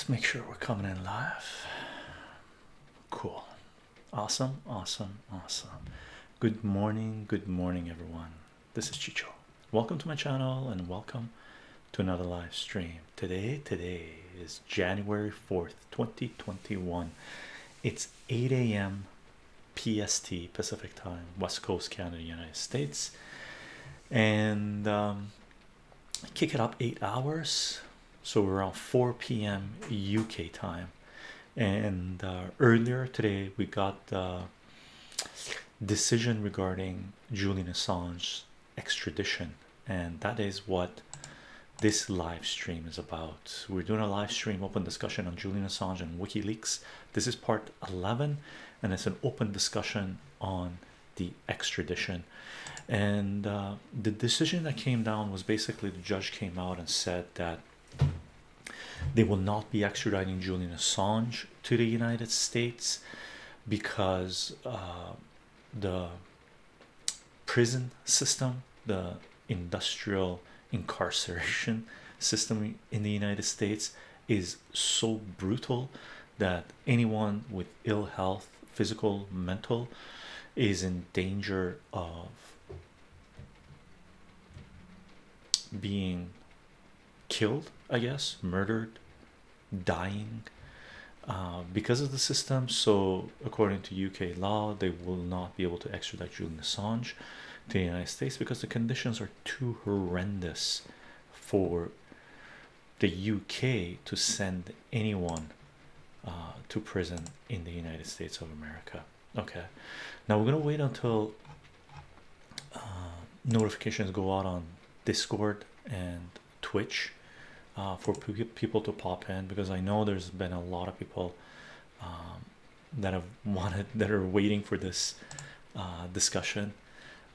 Let's make sure we're coming in live. Cool. Awesome, awesome, awesome. Good morning, everyone. This is Chycho. Welcome to my channel and welcome to another live stream. Today is January 4th, 2021. It's 8 a.m. PST, Pacific Time, West Coast, Canada, United States. And kick it up 8 hours. So we're around 4 p.m. UK time. And earlier today, we got the decision regarding Julian Assange's extradition. And that is what this live stream is about. We're doing a live stream open discussion on Julian Assange and WikiLeaks. This is part 11, and it's an open discussion on the extradition. And the decision that came down was basically the judge came out and said that they will not be extraditing Julian Assange to the United States because the prison system, the industrial incarceration system in the United States is so brutal that anyone with ill health, physical, mental, is in danger of being killed, I guess, murdered, dying because of the system. So according to UK law, they will not be able to extradite Julian Assange to the United States because the conditions are too horrendous for the UK to send anyone to prison in the United States of America. Okay, now we're gonna wait until notifications go out on Discord and Twitch for people to pop in, because I know there's been a lot of people that are waiting for this discussion.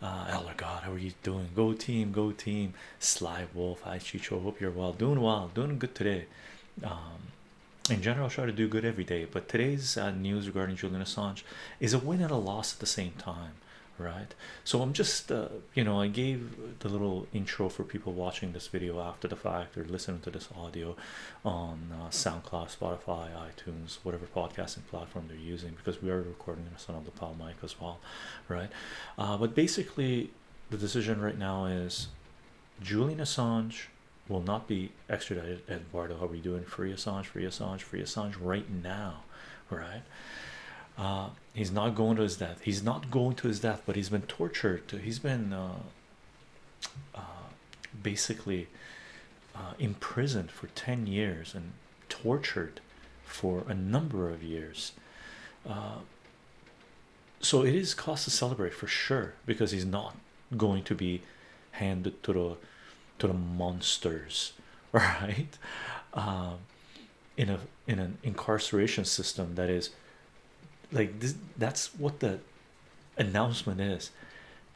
Oh my God, how are you doing? Go team, go team. Sly Wolf, hi Chycho, hope you're well, doing good today. In general, I try to do good every day, but today's news regarding Julian Assange is a win and a loss at the same time, right? So I'm just, you know, I gave the little intro for people watching this video after the fact or listening to this audio on SoundCloud, Spotify, iTunes, whatever podcasting platform they're using, because we are recording this on the lapel mic as well, right? But basically, the decision right now is Julian Assange will not be extradited. Eduardo, how are we doing? Free Assange, free Assange, free Assange right now, right? He's not going to his death. He's not going to his death, but he's been tortured. He's been basically imprisoned for 10 years and tortured for a number of years. So it is cause to celebrate for sure, because he's not going to be handed to the monsters, right? In an incarceration system that is like this. That's what the announcement is.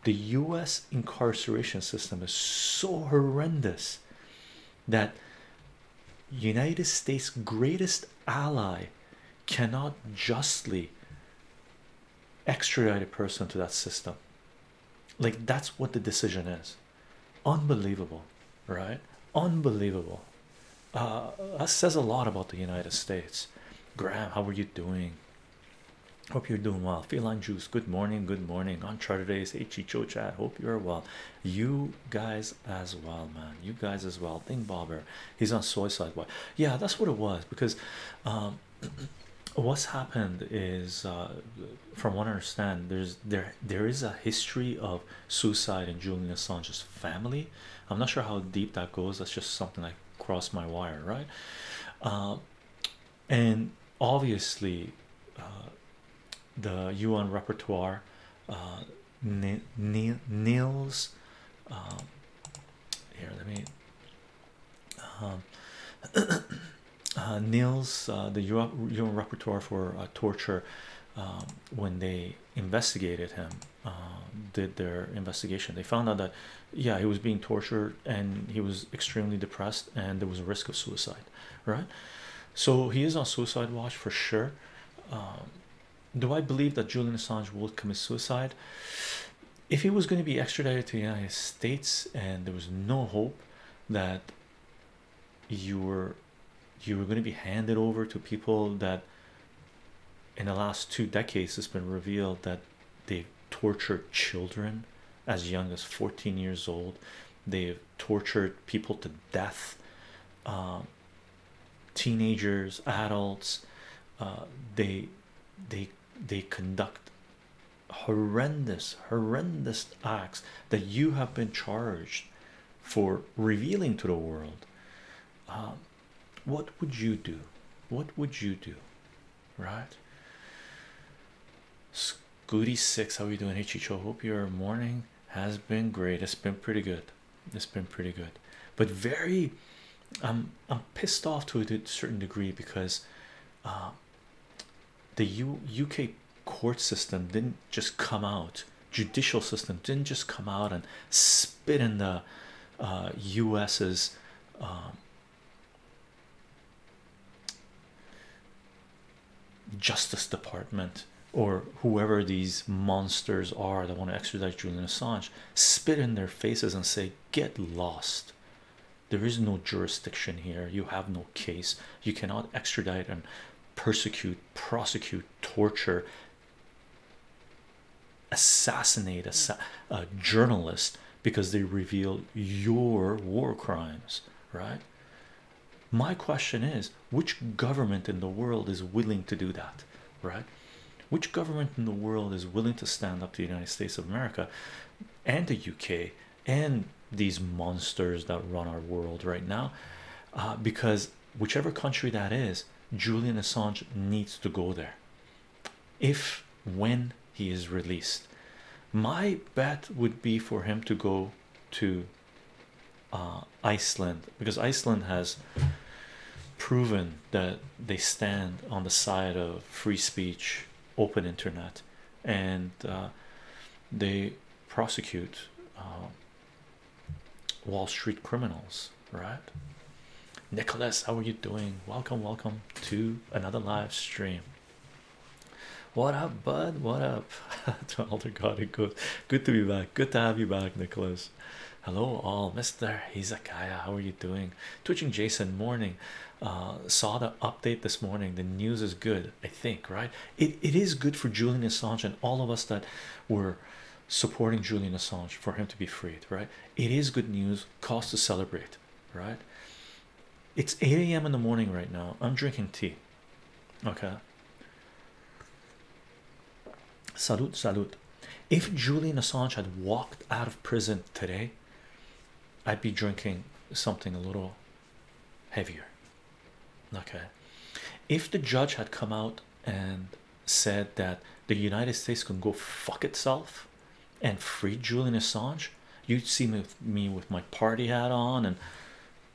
The U.S. incarceration system is so horrendous that United States' greatest ally cannot justly extradite a person to that system. Like, that's what the decision is. Unbelievable, right? Unbelievable. That says a lot about the United States. Graham, how are you doing? Hope you're doing well. Feline Juice, good morning, good morning. On Charter Days, hey Chycho chat, hope you're well. You guys as well, man. You guys as well. Think Bobber, he's on Suicide Watch. Yeah, that's what it was, because what's happened is, from what I understand, there is a history of suicide in Julian Assange's family. I'm not sure how deep that goes. That's just something that crossed my wire, right? And obviously, the UN rapporteur, Niels, here, let me. Niels, the UN rapporteur for torture, when they investigated him, did their investigation, they found out that, yeah, he was being tortured and he was extremely depressed and there was a risk of suicide, right? So he is on suicide watch for sure. Do I believe that Julian Assange will commit suicide? If he was going to be extradited to the United States and there was no hope that you were you were going to be handed over to people that in the last 2 decades it's been revealed that they've tortured children as young as 14 years old. They've tortured people to death, teenagers, adults. They conduct horrendous acts that you have been charged for revealing to the world. What would you do? What would you do? Right? Scooty6, how are you doing? Hey Chicho, hope your morning has been great. It's been pretty good. It's been pretty good, but very I'm pissed off to a certain degree because the UK court system didn't just come out, judicial system didn't just come out and spit in the US's Justice Department or whoever these monsters are that want to extradite Julian Assange, spit in their faces and say, get lost. There is no jurisdiction here. You have no case. You cannot extradite and persecute, prosecute, torture, assassinate a journalist because they reveal your war crimes, right? My question is, which government in the world is willing to do that, right? Which government in the world is willing to stand up to the United States of America and the UK and these monsters that run our world right now? Because whichever country that is, Julian Assange needs to go there if, when he is released. My bet would be for him to go to Iceland, because Iceland has proven that they stand on the side of free speech, open internet, and they prosecute Wall Street criminals, right? Nicholas, how are you doing? Welcome, welcome to another live stream. What up, bud? What up? To Alder God, it goes. Good to be back. Good to have you back, Nicholas. Hello all. Mr. Hizakaya, how are you doing? Twitching Jason, morning. Saw the update this morning. The news is good, I think, right? It is good for Julian Assange and all of us that were supporting Julian Assange for him to be freed, right? It is good news, cause to celebrate, right? It's 8 AM in the morning right now. I'm drinking tea. Okay. Salute, salute. If Julian Assange had walked out of prison today, I'd be drinking something a little heavier. Okay. If the judge had come out and said that the United States can go fuck itself and free Julian Assange, you'd see me with my party hat on, and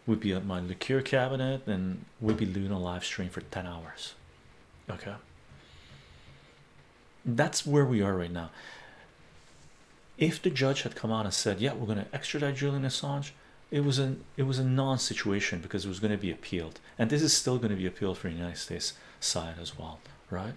we'd be at my liqueur cabinet, and we'd be doing a live stream for 10 hours. Okay. That's where we are right now. If the judge had come out and said, yeah, we're going to extradite Julian Assange, it was a non-situation because it was going to be appealed, and this is still going to be appealed for the United States side as well, right?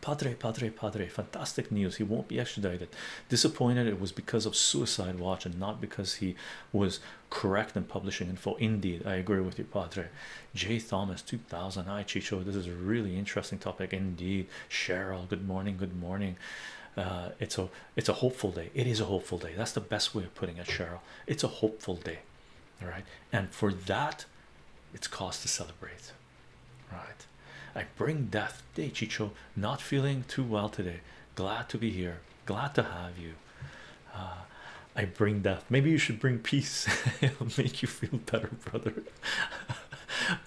Padre, fantastic news. He won't be extradited. Disappointed it was because of Suicide Watch and not because he was correct in publishing info. Indeed, I agree with you, Padre. J. Thomas, 2000. Hi, Chicho. This is a really interesting topic. Indeed. Cheryl, good morning, good morning. It's a hopeful day. It is a hopeful day. That's the best way of putting it, Cheryl. It's a hopeful day. All right, and for that, it's cause to celebrate. Right. I bring death day, Chicho. Not feeling too well today. Glad to be here. Glad to have you. I bring death. Maybe you should bring peace. It'll make you feel better, brother.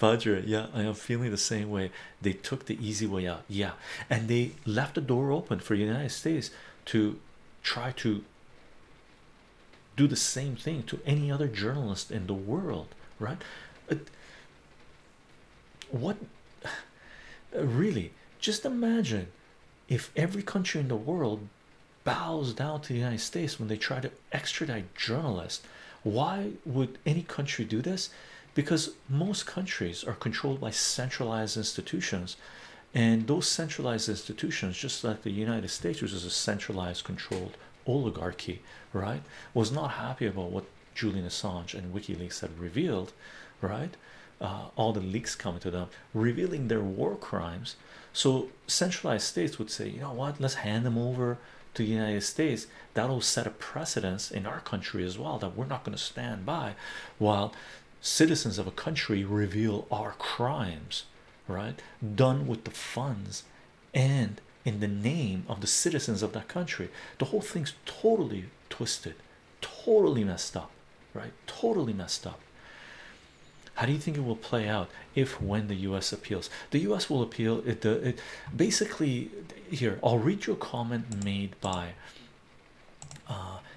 Padre, yeah, I am feeling the same way. They took the easy way out, yeah, and they left the door open for the United States to try to do the same thing to any other journalist in the world, right? What really, just imagine if every country in the world bows down to the United States when they try to extradite journalists. Why would any country do this? Because most countries are controlled by centralized institutions, and those centralized institutions, just like the United States, which is a centralized controlled oligarchy, right, was not happy about what Julian Assange and WikiLeaks had revealed, right? all the leaks coming to them, revealing their war crimes. So centralized states would say, you know what, let's hand them over to the United States. That'll set a precedence in our country as well, that we're not going to stand by while citizens of a country reveal our crimes, right, done with the funds and in the name of the citizens of that country. The whole thing's totally twisted, totally messed up, right? Totally messed up. How do you think it will play out if, when the U.S. appeals? The U.S. will appeal it. It basically, here I'll read you a comment made by,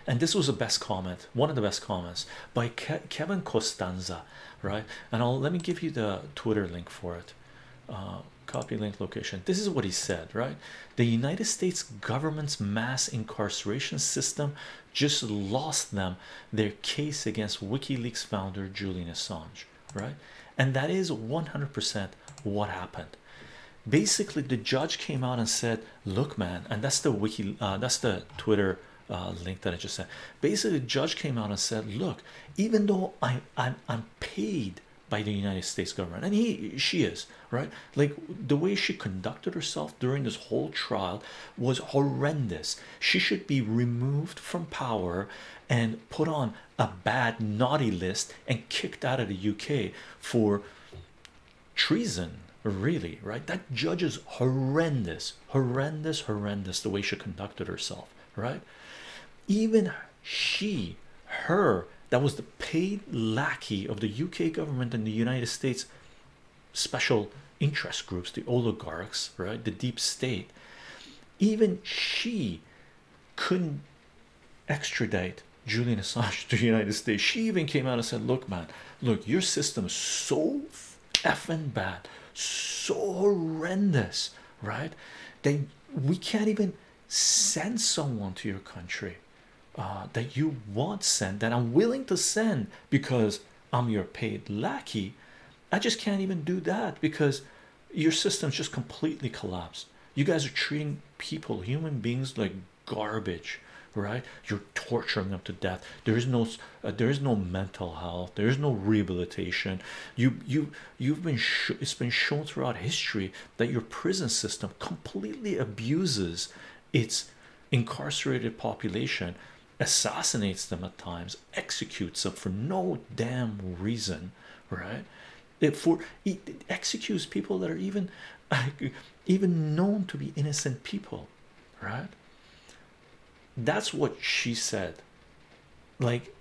and this was the best comment, one of the best comments by Kevin Costanza, right? And I'll let me give you the Twitter link for it. Copy link location. This is what he said, right? The United States government's mass incarceration system just lost them their case against WikiLeaks founder Julian Assange, right? And that is 100% what happened. Basically, the judge came out and said, look, man, and that's the Twitter link that I just sent. Basically, the judge came out and said, look, even though I'm paid by the United States government, and she is, right? Like, the way she conducted herself during this whole trial was horrendous. She should be removed from power and put on a bad naughty list and kicked out of the UK for treason, really, right? That judge is horrendous, horrendous, horrendous, the way she conducted herself, right? Even her that was the paid lackey of the UK government and the United States special interest groups, the oligarchs, right, the deep state. Even she couldn't extradite Julian Assange to the United States. She even came out and said, look, man, look, your system is so effing bad, so horrendous, right, that we can't even send someone to your country that you want sent, that I'm willing to send because I'm your paid lackey. I just can't even do that because your system's just completely collapsed. You guys are treating people, human beings, like garbage, right? You're torturing them to death. There is no mental health. There is no rehabilitation. You've been it's been shown throughout history that your prison system completely abuses its incarcerated population, assassinates them at times, executes them for no damn reason, right? It executes people that are even known to be innocent people, right? That's what she said. Like,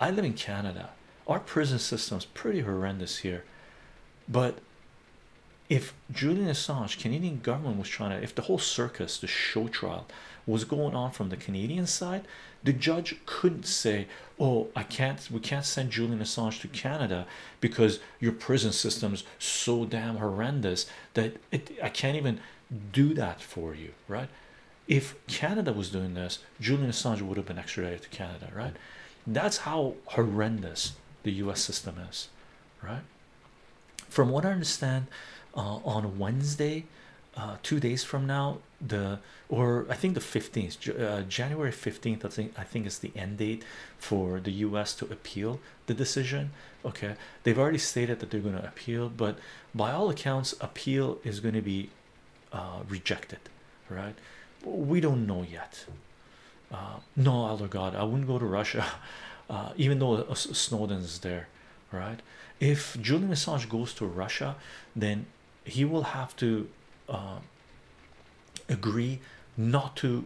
I live in Canada. Our prison system's pretty horrendous here, but if Julian Assange, Canadian government was trying to, if the whole circus, the show trial was going on from the Canadian side, the judge couldn't say, oh, we can't send Julian Assange to Canada because your prison system's so damn horrendous that I can't even do that for you, right? If Canada was doing this, Julian Assange would have been extradited to Canada, right? That's how horrendous the US system is, right? From what I understand, on Wednesday, 2 days from now, I think the 15th, January 15th, I think it's the end date for the U.S. to appeal the decision. Okay, they've already stated that they're going to appeal, but by all accounts, appeal is going to be rejected, right? We don't know yet. No, other God, I wouldn't go to Russia, even though Snowden's there, right? If Julian Assange goes to Russia, then he will have to agree not to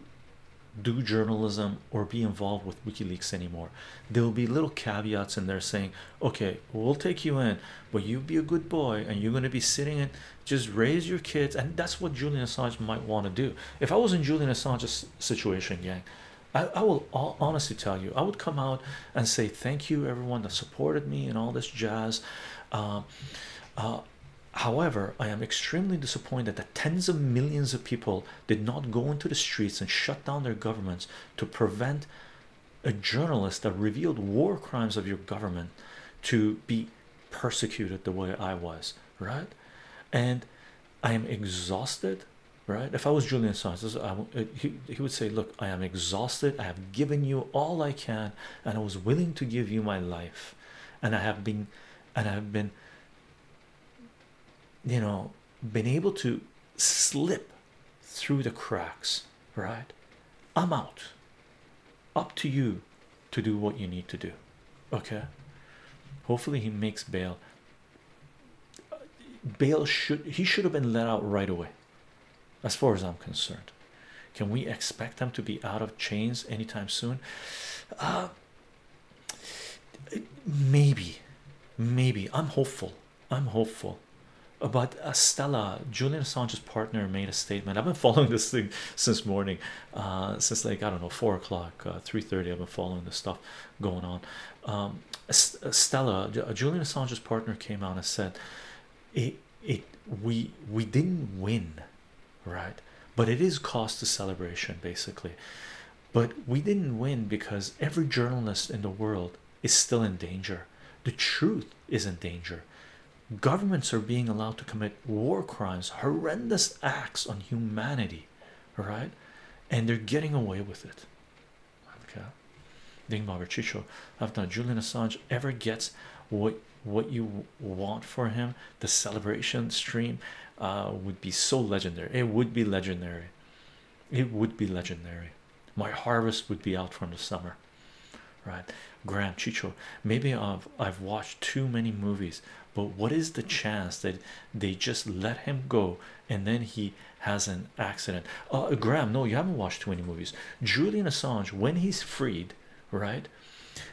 do journalism or be involved with WikiLeaks anymore. There will be little caveats in there saying, okay, we'll take you in, but you be a good boy and you're going to be sitting and just raise your kids. And that's what Julian Assange might want to do. If I was in Julian Assange's situation, gang, I will honestly tell you, I would come out and say thank you everyone that supported me and all this jazz. However, I am extremely disappointed that tens of millions of people did not go into the streets and shut down their governments to prevent a journalist that revealed war crimes of your government to be persecuted the way I was, right? And I am exhausted, right? If I was Julian Assange, he would say, look, I am exhausted. I have given you all I can, and I was willing to give you my life, and I have been and I've been, you know, been able to slip through the cracks, right? I'm out. Up to you to do what you need to do. Okay, hopefully he makes bail. He should have been let out right away, as far as I'm concerned. Can we expect them to be out of chains anytime soon? Maybe. I'm hopeful. But Stella, Julian Assange's partner, made a statement. I've been following this thing since morning, since like, I don't know, 4 o'clock, 3:30. I've been following this stuff going on. Stella, Julian Assange's partner, came out and said, we didn't win, right? But it is cause to celebration, basically. But we didn't win because every journalist in the world is still in danger. The truth is in danger. Governments are being allowed to commit war crimes, horrendous acts on humanity, right? And they're getting away with it. Okay. Dingbobber Chicho, after Julian Assange ever gets what you want for him, the celebration stream would be so legendary. It would be legendary. It would be legendary. My harvest would be out from the summer. Right, Graham Chicho, maybe I've watched too many movies, but what is the chance that they just let him go and then he has an accident? Graham, no, you haven't watched too many movies. Julian Assange, when he's freed, right,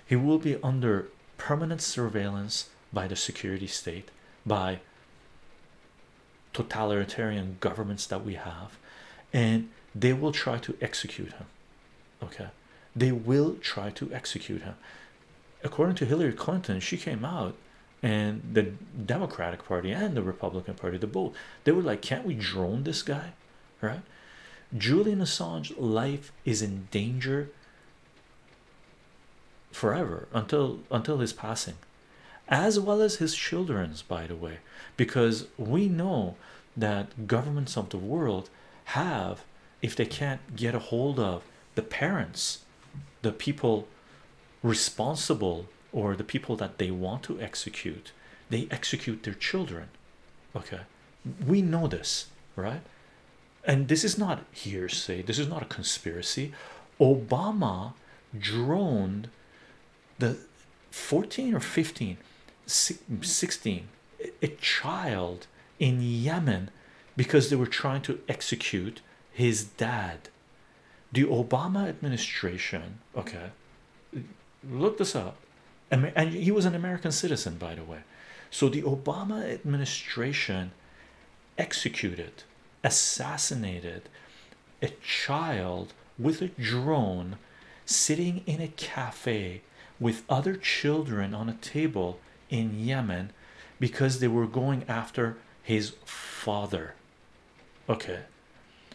he will be under permanent surveillance by the security state, by totalitarian governments that we have, and they will try to execute him. Okay, they will try to execute him. According to Hillary Clinton, she came out, and the Democratic Party and the Republican Party, the both, they were like, can't we drone this guy, right? Julian Assange's life is in danger forever, until his passing, as well as his children's, by the way, because we know that governments of the world have, if they can't get a hold of the parents, the people responsible, or the people that they want to execute, they execute their children. Okay, we know this, right? And this is not hearsay, this is not a conspiracy. Obama droned the 14 or 15, 16, a child in Yemen because they were trying to execute his dad. The Obama administration, okay, look this up, and he was an American citizen, by the way. So the Obama administration executed, assassinated a child with a drone sitting in a cafe with other children on a table in Yemen because they were going after his father. Okay,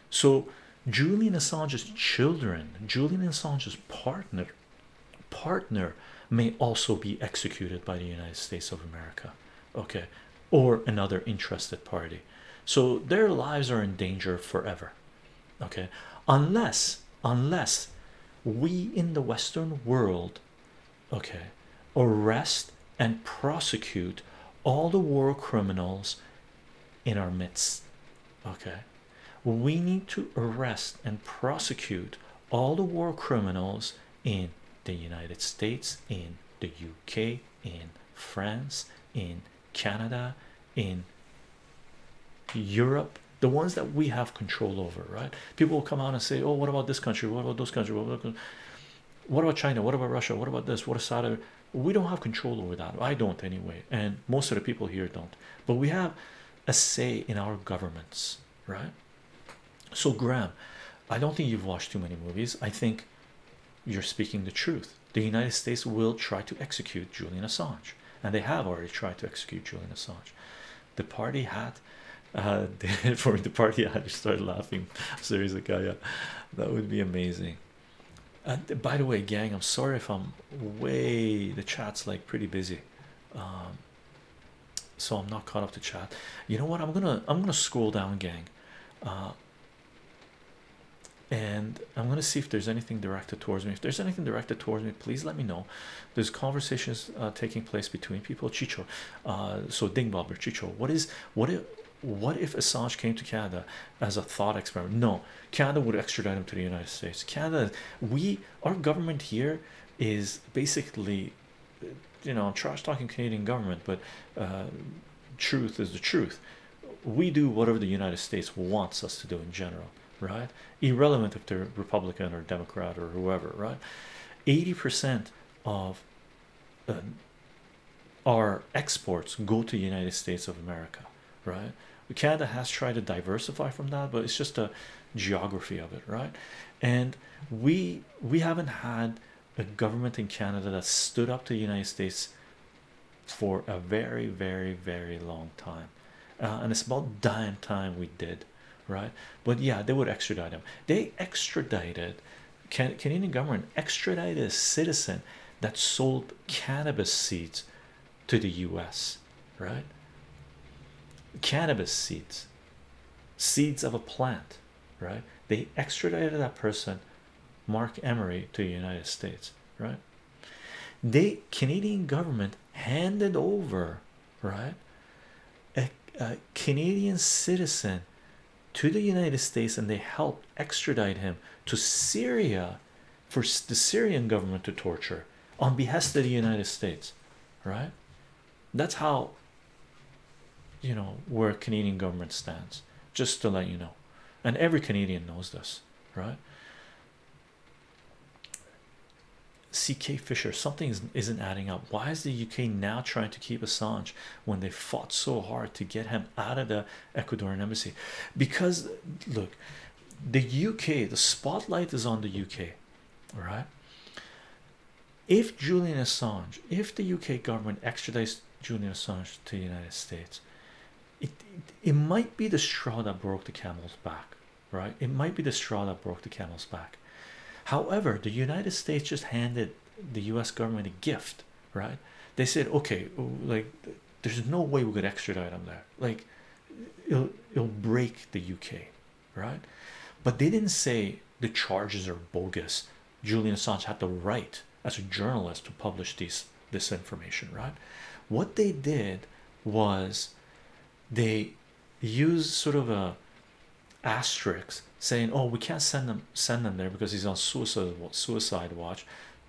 so Julian Assange's children, Julian Assange's partner may also be executed by the United States of America, okay, or another interested party. So their lives are in danger forever, okay, unless we in the Western world, okay, arrest and prosecute all the war criminals in our midst. Okay, we need to arrest and prosecute all the war criminals in the United States, in the UK, in France, in Canada, in Europe, the ones that we have control over, right? People will come out and say, oh, what about this country, what about those countries, what about China, what about Russia, what about this, what about Saudi? We don't have control over that. I don't anyway, and most of the people here don't, but we have a say in our governments, right? So Graham, I don't think you've watched too many movies. I think you're speaking the truth. The United States will try to execute Julian Assange, and they have already tried to execute Julian Assange. The party hat, for the party hat, I just started laughing. Seriously, Kaya, that would be amazing. And by the way, gang, I'm sorry if I'm way, the chat's like pretty busy, so I'm not caught up to chat. You know what? I'm gonna scroll down, gang. and I'm going to see if there's anything directed towards me. If there's anything directed towards me, please let me know. There's conversations taking place between people. Chycho, so Dingbobber, Chycho, what if Assange came to Canada as a thought experiment? No, Canada would extradite him to the United States. Canada, our government here is basically, you know, trash talking Canadian government, but truth is the truth. We do whatever the United States wants us to do in general, right? Irrelevant if they're Republican or Democrat or whoever, right? 80% of our exports go to the United States of America, right? Canada has tried to diversify from that, but it's just a geography of it, right? And we haven't had a government in Canada that stood up to the United States for a very, very, very long time. And it's about damn time we did, right? But yeah, they would extradite him. They extradited, Canadian government extradited a citizen that sold cannabis seeds to the US, right? Cannabis seeds, seeds of a plant, right? They extradited that person, Mark Emery, to the United States, right? They, Canadian government, handed over, right, a Canadian citizen to the United States, and they helped extradite him to Syria for the Syrian government to torture on behest of the United States, right? That's how, you know, where Canadian government stands, just to let you know. And every Canadian knows this, right? CK Fisher, something isn't adding up. Why is the UK now trying to keep Assange when they fought so hard to get him out of the Ecuadorian embassy? Because look, the UK, the spotlight is on the UK, all right? If Julian Assange, if the UK government extradites Julian Assange to the United States, it might be the straw that broke the camel's back, right? It might be the straw that broke the camel's back. However, the United States just handed the US government a gift, right? They said, okay, like, there's no way we could extradite him there. Like, it'll break the UK, right? But they didn't say the charges are bogus. Julian Assange had the right as a journalist to publish this information, right? What they did was they used sort of a asterisk saying, oh, we can't send them there because he's on suicide watch,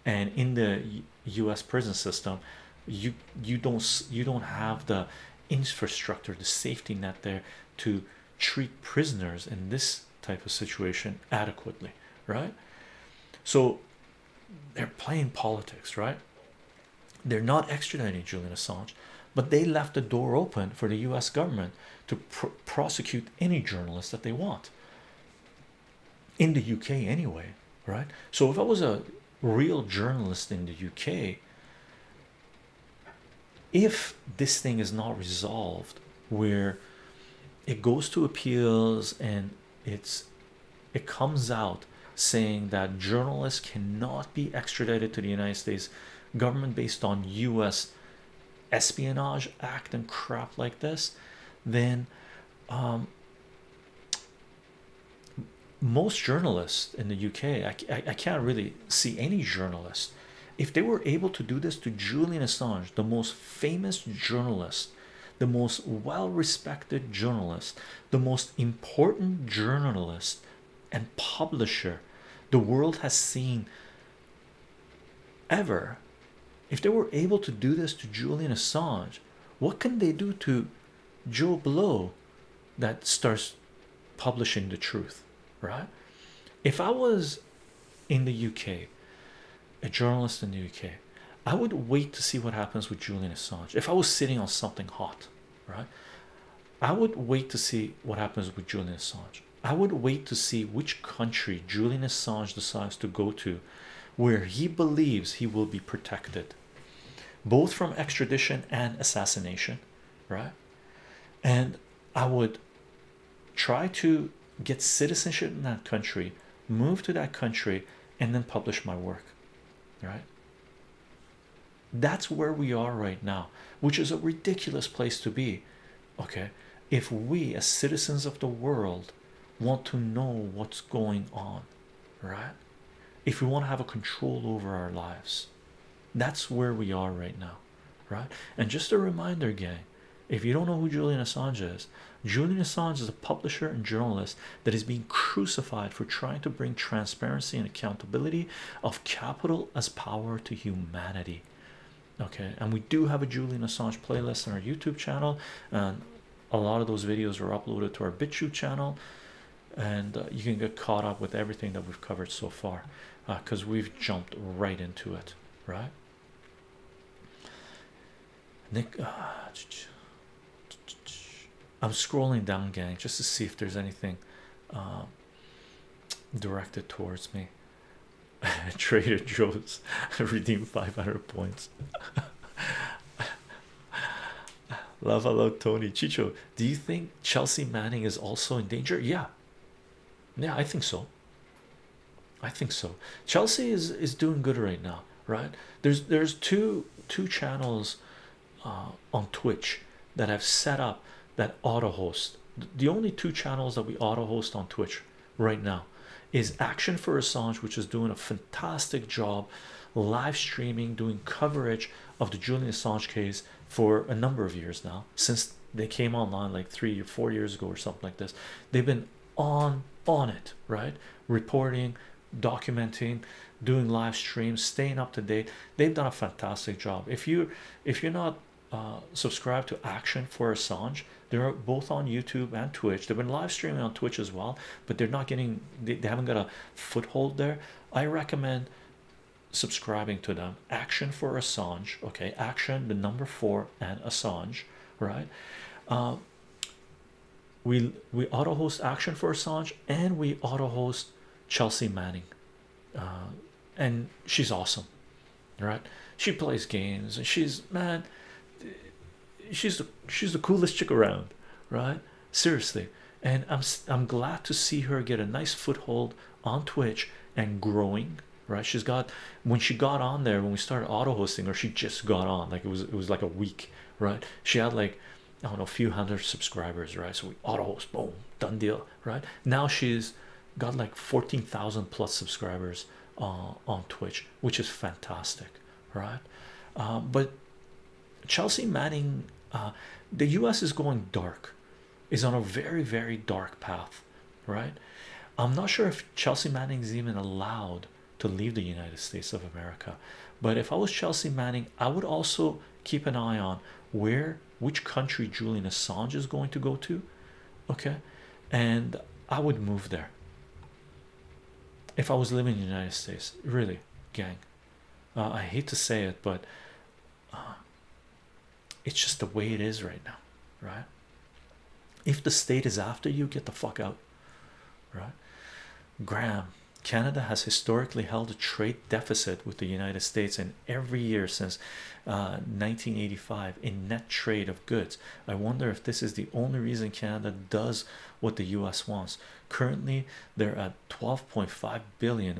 and in the U.S. prison system you don't have the infrastructure, the safety net there to treat prisoners in this type of situation adequately, right? So they're playing politics, right? They're not extraditing Julian Assange, but they left the door open for the U.S. government to prosecute any journalist that they want in the UK anyway, right? So if I was a real journalist in the UK, if this thing is not resolved where it goes to appeals and it comes out saying that journalists cannot be extradited to the United States government based on U.S. Espionage Act and crap like this, then most journalists in the UK, I can't really see any journalist, if they were able to do this to Julian Assange, the most famous journalist, the most well-respected journalist, the most important journalist and publisher the world has seen ever, if they were able to do this to Julian Assange, what can they do to Joe Blow that starts publishing the truth, right? If I was in the UK, a journalist in the UK, I would wait to see what happens with Julian Assange. If I was sitting on something hot, right, I would wait to see what happens with Julian Assange. I would wait to see which country Julian Assange decides to go to where he believes he will be protected, both from extradition and assassination, right? And I would try to get citizenship in that country, move to that country, and then publish my work, right? That's where we are right now, which is a ridiculous place to be, okay? If we, as citizens of the world, want to know what's going on, right? If we want to have a control over our lives, that's where we are right now, right? And just a reminder, gang, if you don't know who Julian Assange is, Julian Assange is a publisher and journalist that is being crucified for trying to bring transparency and accountability of capital as power to humanity. Okay, and we do have a Julian Assange playlist on our YouTube channel, and a lot of those videos are uploaded to our BitChute channel, and you can get caught up with everything that we've covered so far, because we've jumped right into it, right? Nick, I'm scrolling down, gang, just to see if there's anything directed towards me. Trader Joe's redeemed 500 points. Love, hello Tony. Chycho, do you think Chelsea Manning is also in danger? Yeah, I think so. Chelsea is doing good right now, right? There's two channels on Twitch that I've set up that auto host. The only two channels that we auto host on Twitch right now is Action4Assange, which is doing a fantastic job live streaming, doing coverage of the Julian Assange case for a number of years now, since they came online like 3 or 4 years ago or something like this. They've been on it, right? Reporting, documenting, doing live streams, staying up to date. They've done a fantastic job. If you're not subscribed to Action4Assange, they're both on YouTube and Twitch. They've been live streaming on Twitch as well, but they're not getting, they haven't got a foothold there. I recommend subscribing to them. Action4Assange, okay? Action, the number 4, and Assange, right? We auto host Action4Assange, and we auto host Chelsea Manning, and she's awesome, right? She plays games, and she's the coolest chick around, right? Seriously. And I'm glad to see her get a nice foothold on Twitch and growing, right? She's got, when she got on there, when we started auto hosting her, she just got on, like it was like a week, right? She had like, I don't know, a few hundred subscribers, right? So we auto host, boom, done deal, right? Now she's got like 14,000 plus subscribers on Twitch, which is fantastic, right? But Chelsea Manning, the US is going dark, is on a very, very dark path, right? I'm not sure if Chelsea Manning is even allowed to leave the United States of America, but if I was Chelsea Manning, I would also keep an eye on which country Julian Assange is going to go to, okay? And I would move there if I was living in the United States, really, gang. I hate to say it, but it's just the way it is right now, right? If the state is after you, get the fuck out, right? Graham, Canada has historically held a trade deficit with the United States in every year since 1985 in net trade of goods. I wonder if this is the only reason Canada does what the US wants. Currently, they're at 12.5 billion,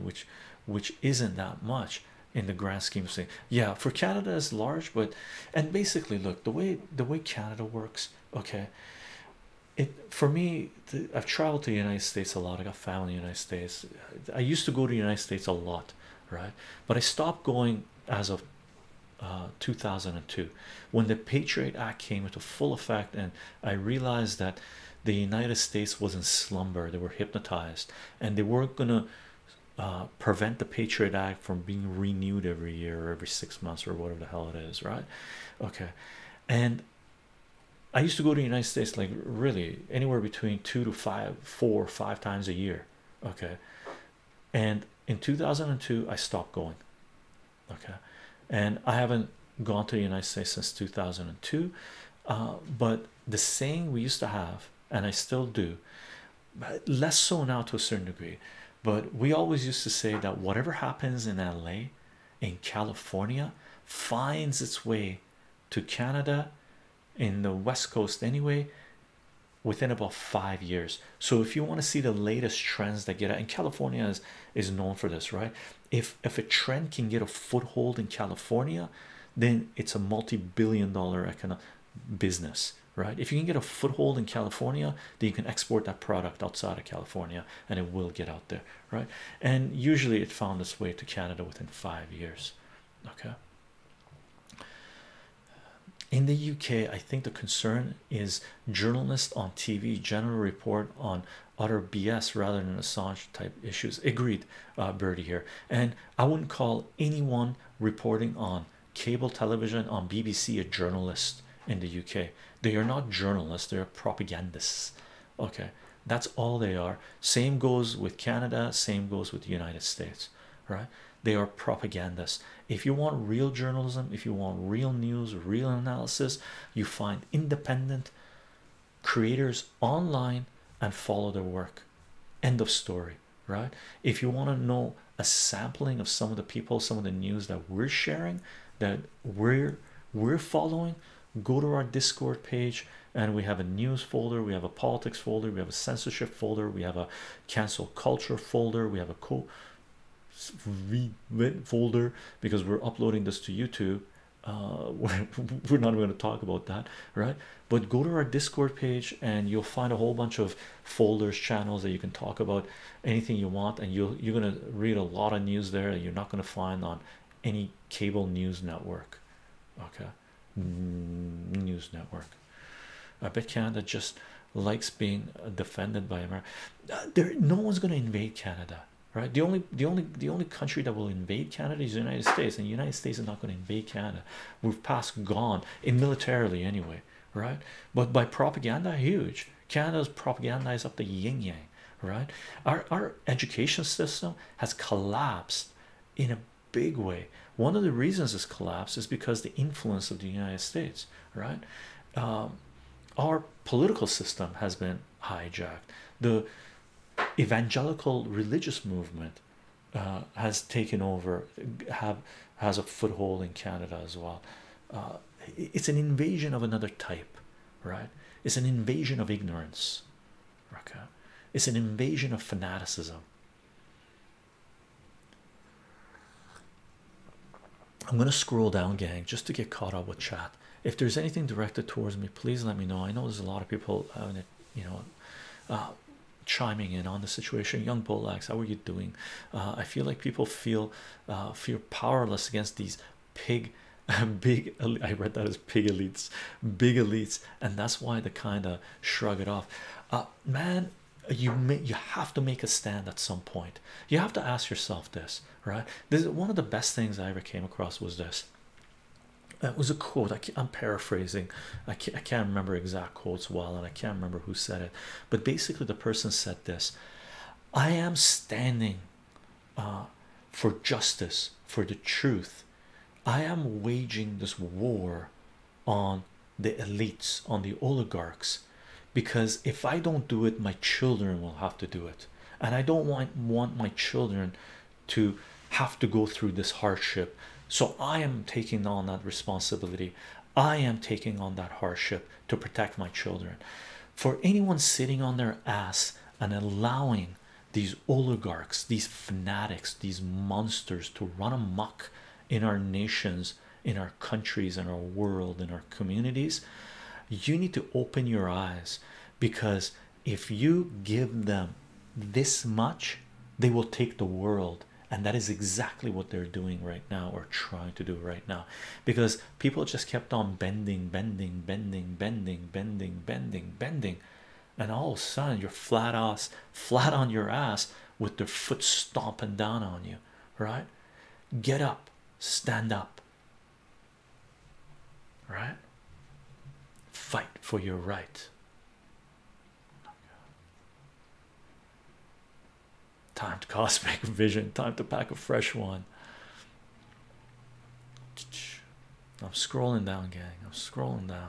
which isn't that much in the grand scheme of things. Yeah, for Canada it's large, but and basically, look, the way Canada works, okay, for me, I've traveled to the United States a lot. I got family in the United States. I used to go to the United States a lot, right? But I stopped going as of 2002 when the Patriot Act came into full effect, and I realized that the United States was in slumber. They were hypnotized, and they weren't gonna prevent the Patriot Act from being renewed every year or every 6 months or whatever the hell it is, right? Okay. And I used to go to the United States like really anywhere between 2 to 5 times a year, okay? And in 2002 I stopped going, okay? And I haven't gone to the United States since 2002, but the saying we used to have, and I still do, but less so now to a certain degree, but we always used to say that whatever happens in LA, in California, finds its way to Canada, in the West Coast anyway, within about 5 years. So if you want to see the latest trends that get out, and California is known for this, right? If a trend can get a foothold in California, then it's a multi-billion dollar business, right? If you can get a foothold in California, then you can export that product outside of California and it will get out there, right? And usually it found its way to Canada within 5 years. Okay, in the UK, I think the concern is journalists on TV general report on utter BS rather than Assange type issues. Agreed, Birdie here. And I wouldn't call anyone reporting on cable television, on BBC, a journalist in the UK. They are not journalists, they're propagandists. Okay, that's all they are. Same goes with Canada, same goes with the United States, right? They are propagandists. If you want real journalism, if you want real news, real analysis, you find independent creators online and follow their work. End of story, right? If you want to know a sampling of some of the people, some of the news that we're sharing, that we're following, go to our Discord page, and we have a news folder, we have a politics folder, we have a censorship folder, we have a cancel culture folder, we have a folder, because we're uploading this to YouTube. We're not going to talk about that, right? But go to our Discord page and you'll find a whole bunch of folders, channels that you can talk about anything you want, and you're going to read a lot of news there that you're not going to find on any cable news network. Okay, news network. I bet Canada just likes being defended by America. There, no one's going to invade Canada. Right, the only country that will invade Canada is the United States, and the United States is not going to invade Canada. We've passed gone in militarily anyway, right? But by propaganda, huge. Canada's propaganda is up the yin yang, right? Our education system has collapsed in a big way. One of the reasons it's collapsed is because the influence of the United States, right? Our political system has been hijacked. The evangelical religious movement has taken over, has a foothold in Canada as well. It's an invasion of another type, right? It's an invasion of ignorance. Okay, it's an invasion of fanaticism. I'm gonna scroll down, gang, just to get caught up with chat. If there's anything directed towards me, please let me know. I know there's a lot of people having it, you know, chiming in on the situation. Young Pollax, how are you doing? I feel like people feel powerless against these big I read that as big elites, and that's why they kind of shrug it off. Man, you have to make a stand at some point. You have to ask yourself this, right? This is one of the best things I ever came across, was this. It was a quote. I'm paraphrasing. I can't remember exact quotes well, and I can't remember who said it, but basically the person said this: I am standing for justice, for the truth. I am waging this war on the elites, on the oligarchs, because if I don't do it, my children will have to do it, and I don't want my children to have to go through this hardship. So I am taking on that responsibility. I am taking on that hardship to protect my children. For anyone sitting on their ass and allowing these oligarchs, these fanatics, these monsters to run amok in our nations, in our countries, in our world, in our communities, you need to open your eyes, because if you give them this much, they will take the world. And that is exactly what they're doing right now, or trying to do right now, because people just kept on bending, and all of a sudden you're flat on your ass with their foot stomping down on you, right? Get up, stand up, right? Fight for your right. Time to cosmic vision, time to pack a fresh one. I'm scrolling down, gang, I'm scrolling down.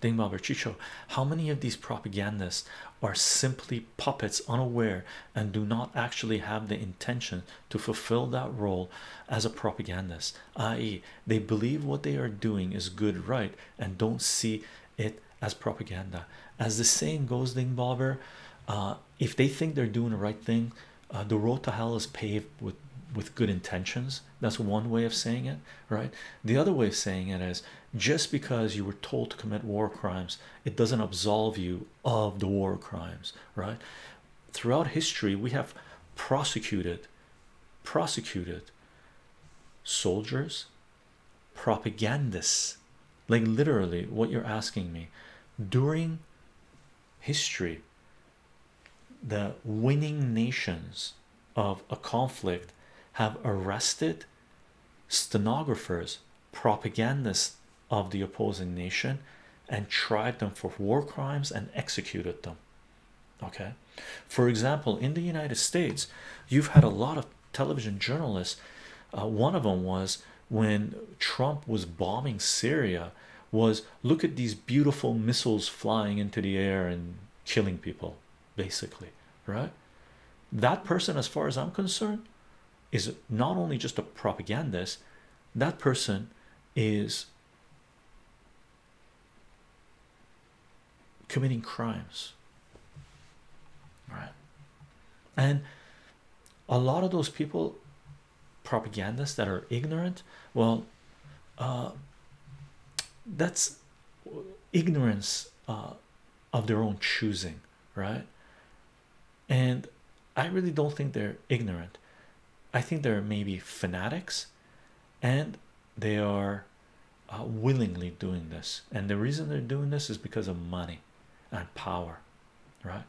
Ding Bobber, Chycho, how many of these propagandists are simply puppets, unaware, and do not actually have the intention to fulfill that role as a propagandist, i.e. they believe what they are doing is good, right, and don't see it as propaganda? As the saying goes, Ding Bobber, if they think they're doing the right thing, the road to hell is paved with with good intentions. That's one way of saying it, right? The other way of saying it is, just because you were told to commit war crimes, it doesn't absolve you of the war crimes, right? Throughout history, we have prosecuted soldiers, propagandists, like literally what you're asking me. During history, the winning nations of a conflict have arrested stenographers, propagandists of the opposing nation, and tried them for war crimes and executed them. Okay, for example, in the United States, you've had a lot of television journalists. One of them was, when Trump was bombing Syria, was, look at these beautiful missiles flying into the air and killing people, basically, right? That person, as far as I'm concerned, is not only just a propagandist, that person is committing crimes, right? And a lot of those people, propagandists that are ignorant, well, that's ignorance of their own choosing, right? And I really don't think they're ignorant. I think they're maybe fanatics, and they are willingly doing this. And the reason they're doing this is because of money and power, right?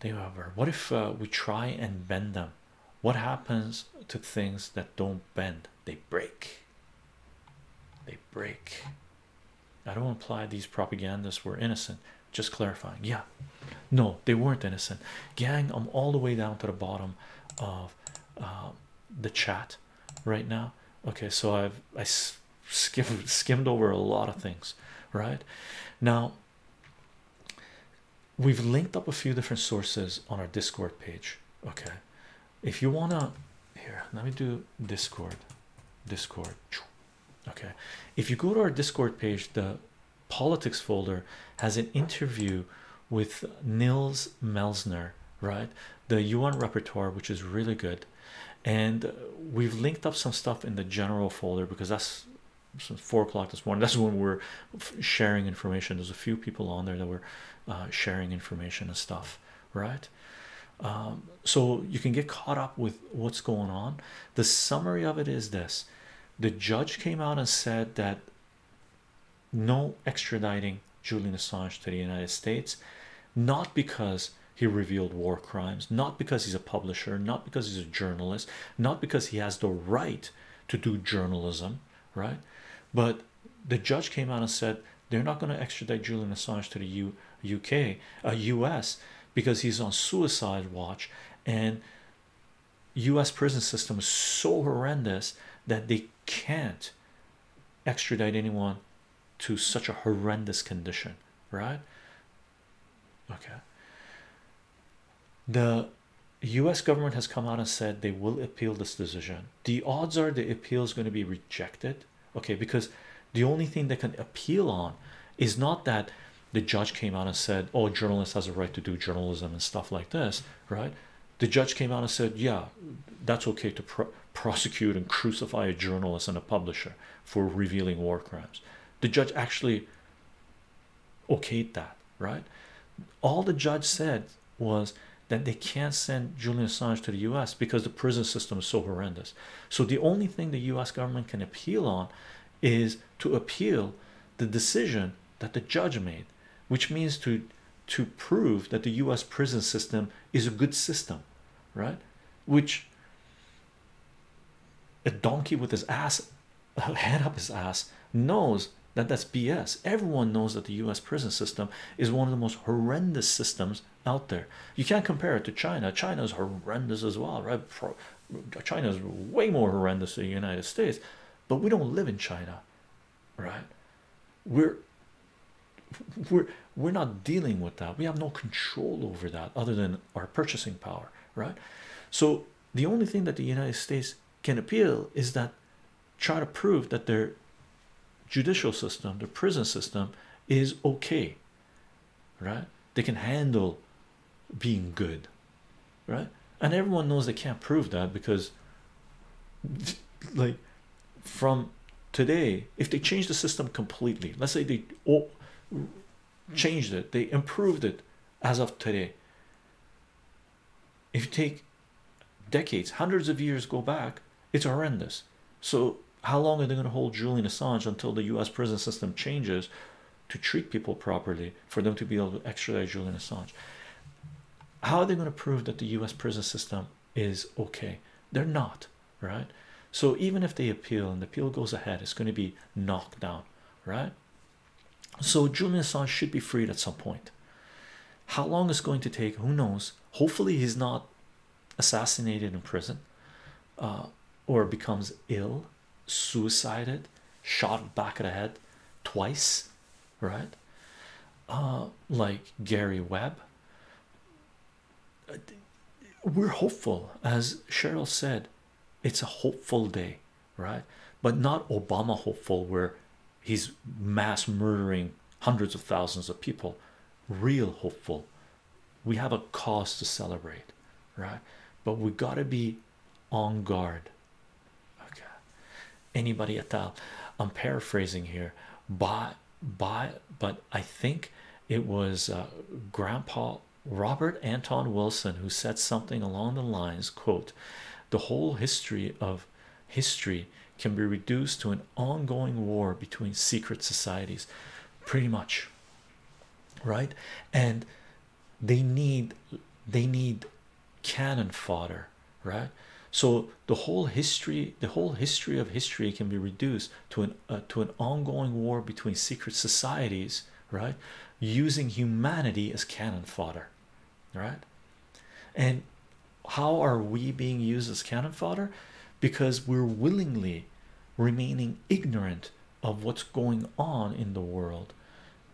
They are, what if we try and bend them? What happens to things that don't bend? They break. They break. I don't imply these propagandists were innocent. Just clarifying. Yeah, no, they weren't innocent. Gang, I'm all the way down to the bottom of the chat right now. Okay, so I skimmed over a lot of things. Right now, we've linked up a few different sources on our Discord page. Okay, if you wanna, here, let me do Discord. Okay, if you go to our Discord page, the politics folder has an interview with Niels Melzer, right, the UN rapporteur, which is really good. And we've linked up some stuff in the general folder, because that's since 4 o'clock this morning, that's when we're sharing information. There's a few people on there that were sharing information and stuff, right? So you can get caught up with what's going on. The summary of it is this: the judge came out and said that no extraditing Julian Assange to the United States, not because he revealed war crimes, not because he's a publisher, not because he's a journalist, not because he has the right to do journalism, right? But the judge came out and said they're not going to extradite Julian Assange to the US because he's on suicide watch, and US prison system is so horrendous that they can't extradite anyone to such a horrendous condition, right? Okay, the US government has come out and said they will appeal this decision. The odds are the appeal is going to be rejected, okay, because the only thing they can appeal on is not that the judge came out and said, oh, a journalist has a right to do journalism and stuff like this, right? The judge came out and said, yeah, that's okay to prosecute and crucify a journalist and a publisher for revealing war crimes. The judge actually okayed that, right? All the judge said was that they can't send Julian Assange to the US because the prison system is so horrendous. So the only thing the US government can appeal on is to appeal the decision that the judge made, which means to prove that the US prison system is a good system, right? Which a donkey with his ass, a head up his ass, knows that that's BS. Everyone knows that the US prison system is one of the most horrendous systems out there. You can't compare it to China. China is horrendous as well, right? China is way more horrendous than the United States, but we don't live in China, right? We're not dealing with that. We have no control over that other than our purchasing power, right? So the only thing that the United States can appeal is that, try to prove that their judicial system, their prison system, is okay, right? They can handle being good, right? and everyone knows they can't prove that, because like from today, if they change the system completely, let's say they changed it, they improved it as of today, if you take decades, hundreds of years go back, it's horrendous. So how long are they going to hold Julian Assange until the US prison system changes to treat people properly for them to be able to extradite Julian Assange? How are they going to prove that the US prison system is okay? They're not, right? So even if they appeal and the appeal goes ahead, it's going to be knocked down, right? So Julian Assange should be freed at some point. How long it's going to take, who knows? Hopefully he's not assassinated in prison, or becomes ill, suicided, shot back of the head twice, right? Like Gary Webb. We're hopeful, as Cheryl said, it's a hopeful day, right? But not Obama hopeful, where he's mass murdering hundreds of thousands of people. Real hopeful. We have a cause to celebrate, right? But we gotta be on guard. Okay. Anybody at all? I'm paraphrasing here. But I think it was Grandpa Robert Anton Wilson who said something along the lines, quote, "The whole history of history can be reduced to an ongoing war between secret societies." Pretty much, right? And they need cannon fodder, right? So the whole history of history can be reduced to an ongoing war between secret societies, right, using humanity as cannon fodder, right? And how are we being used as cannon fodder? Because we're willingly remaining ignorant of what's going on in the world.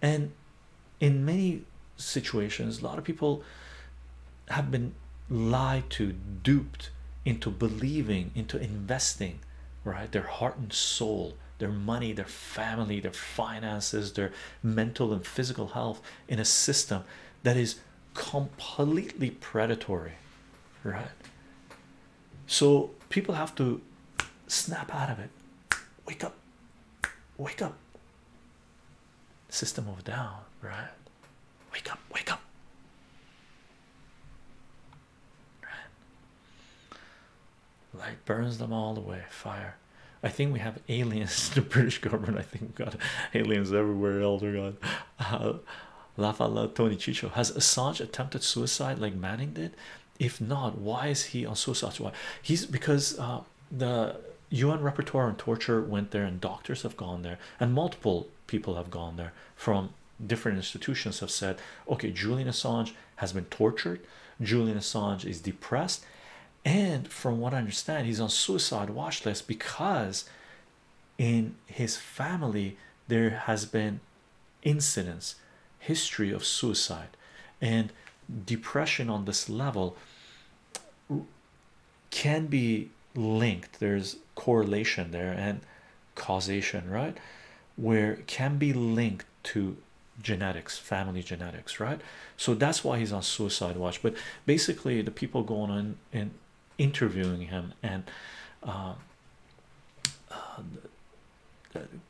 And in many situations, a lot of people have been lied to, duped into believing, into investing, right, their heart and soul, their money, their family, their finances, their mental and physical health in a system that is completely predatory, right? So people have to snap out of it. Wake up, wake up, system of a down, right? Wake up, wake up, right? Light burns them all the way. Fire. I think we have aliens, the British government. I think we've got aliens everywhere else. We got Lafala Tony Chicho. Has Assange attempted suicide like Manning did? If not, why is he on suicide? Why? He's because the UN Repertoire on Torture went there, and doctors have gone there, and multiple people have gone there from different institutions, have said, okay, Julian Assange has been tortured, Julian Assange is depressed, and from what I understand, he's on suicide watch list because in his family there has been incidents, history of suicide and depression on this level can be linked. There's correlation there and causation, right, where it can be linked to genetics, family genetics, right? So that's why he's on suicide watch. But basically the people going on and interviewing him and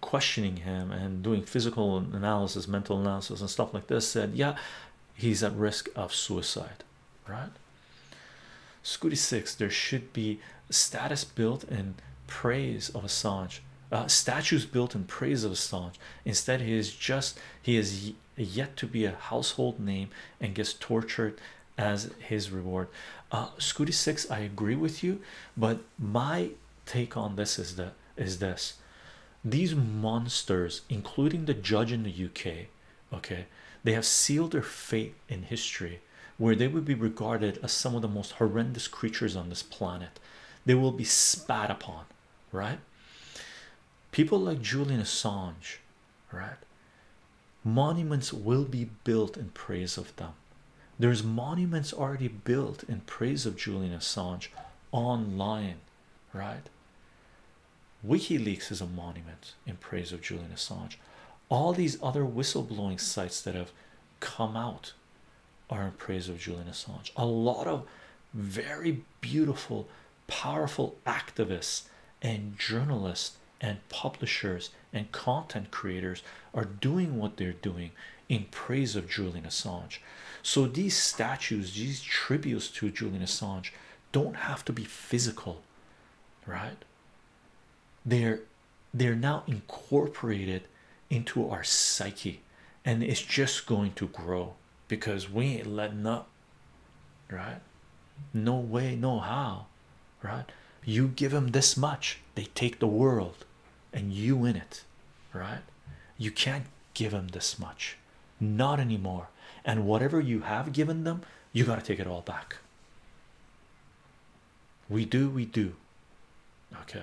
questioning him and doing physical analysis, mental analysis and stuff like this said, yeah, he's at risk of suicide, right? Scooty 6, there should be status built in praise of Assange, statues built in praise of Assange. Instead, he is yet to be a household name and gets tortured as his reward. Scooty 6, I agree with you, but my take on this is this: these monsters, including the judge in the UK, okay, they have sealed their fate in history, where they would be regarded as some of the most horrendous creatures on this planet. They will be spat upon, right? People like Julian Assange, right? Monuments will be built in praise of them. There's monuments already built in praise of Julian Assange online, right? WikiLeaks is a monument in praise of Julian Assange. All these other whistleblowing sites that have come out are in praise of Julian Assange. A lot of very beautiful, powerful activists and journalists and publishers and content creators are doing what they're doing in praise of Julian Assange. So these statues, these tributes to Julian Assange don't have to be physical, right? They're now incorporated into our psyche, and it's just going to grow because we ain't letting up, right? No way, no how, right? You give them this much, they take the world and you in it, right? You can't give them this much, not anymore. And whatever you have given them, you got to take it all back. We do. Okay,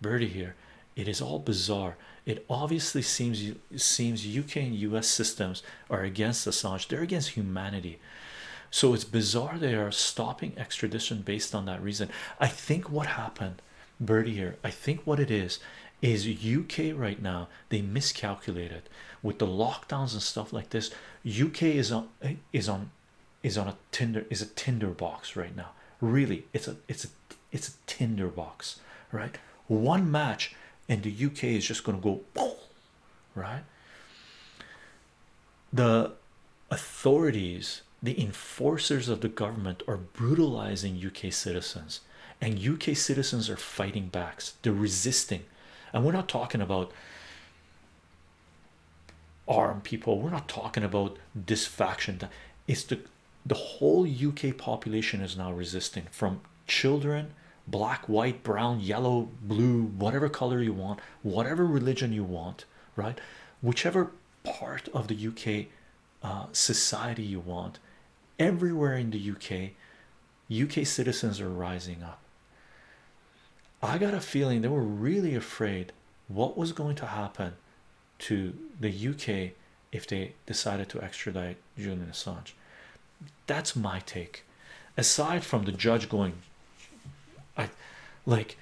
Birdie here. It is all bizarre. It obviously seems UK and US systems are against Assange. They're against humanity. So it's bizarre they are stopping extradition based on that reason. I think what happened, Birdie here, I think what it is UK right now, they miscalculated with the lockdowns and stuff like this. UK is a tinderbox right now. Really, it's a tinderbox, right? One match and the UK is just going to go boom, right? The authorities, the enforcers of the government, are brutalizing UK citizens, and UK citizens are fighting back. They're resisting, and we're not talking about armed people. We're not talking about this faction. It's the whole UK population is now resisting, from children, black, white, brown, yellow, blue, whatever color you want, whatever religion you want, right? Whichever part of the UK society you want. Everywhere in the UK citizens are rising up. I got a feeling they were really afraid what was going to happen to the UK if they decided to extradite Julian Assange. That's my take. Aside from the judge going, like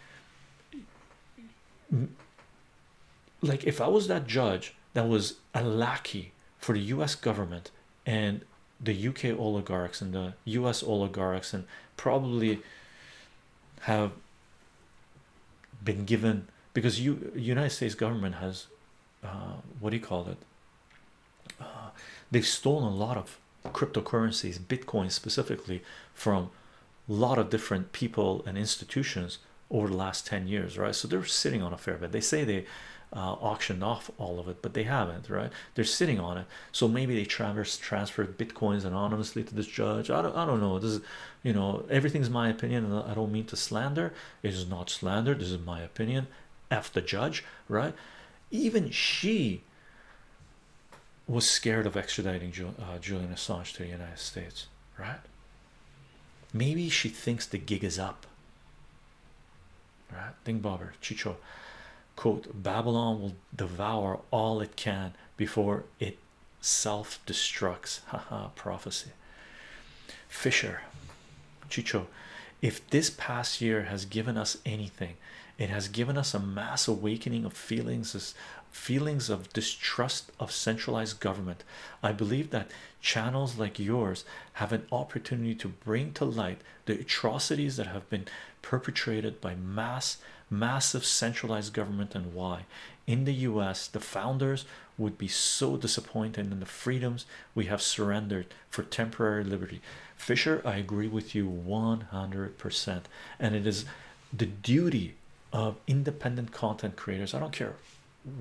if I was that judge that was a lackey for the US government and the UK oligarchs and the US oligarchs, and probably have been given, because United States government has what do you call it, they've stolen a lot of cryptocurrencies, Bitcoin specifically, from a lot of different people and institutions over the last 10 years, right? So they're sitting on a fair bit. They say they auctioned off all of it, but they haven't, right? They're sitting on it. So maybe they transferred bitcoins anonymously to this judge. I don't know. This is, you know, everything's my opinion, and I don't mean to slander. It is not slander. This is my opinion. F the judge, right? Even she was scared of extraditing Julian Assange to the United States, right? Maybe she thinks the gig is up, right? Think Bobber Chycho. Quote, Babylon will devour all it can before it self-destructs. Haha, prophecy. Fisher, Chycho, if this past year has given us anything, it has given us a mass awakening of feelings of distrust of centralized government. I believe that channels like yours have an opportunity to bring to light the atrocities that have been perpetrated by massive centralized government, and why in the US the founders would be so disappointed in the freedoms we have surrendered for temporary liberty. Fisher, I agree with you 100%, and it is the duty of independent content creators. I don't care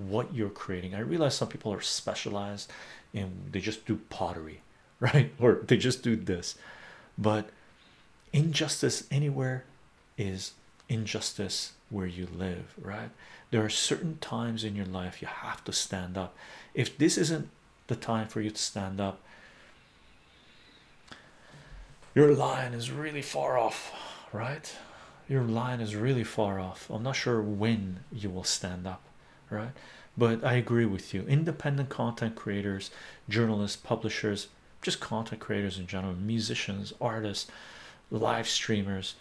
what you're creating. I realize some people are specialized and they just do pottery, right, or they just do this, but injustice anywhere is injustice where you live, right? There are certain times in your life you have to stand up. If this isn't the time for you to stand up, your line is really far off, right? Your line is really far off. I'm not sure when you will stand up, right? But I agree with you. Independent content creators, journalists, publishers, just content creators in general, musicians, artists, live streamers,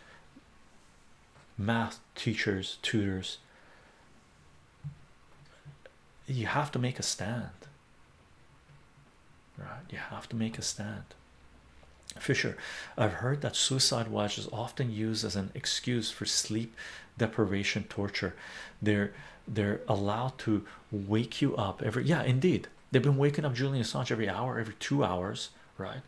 math teachers, tutors, you have to make a stand, right? You have to make a stand. Fisher, I've heard that suicide watch is often used as an excuse for sleep deprivation torture. They're allowed to wake you up every, yeah, indeed, they've been waking up Julian Assange every hour, every 2 hours, right?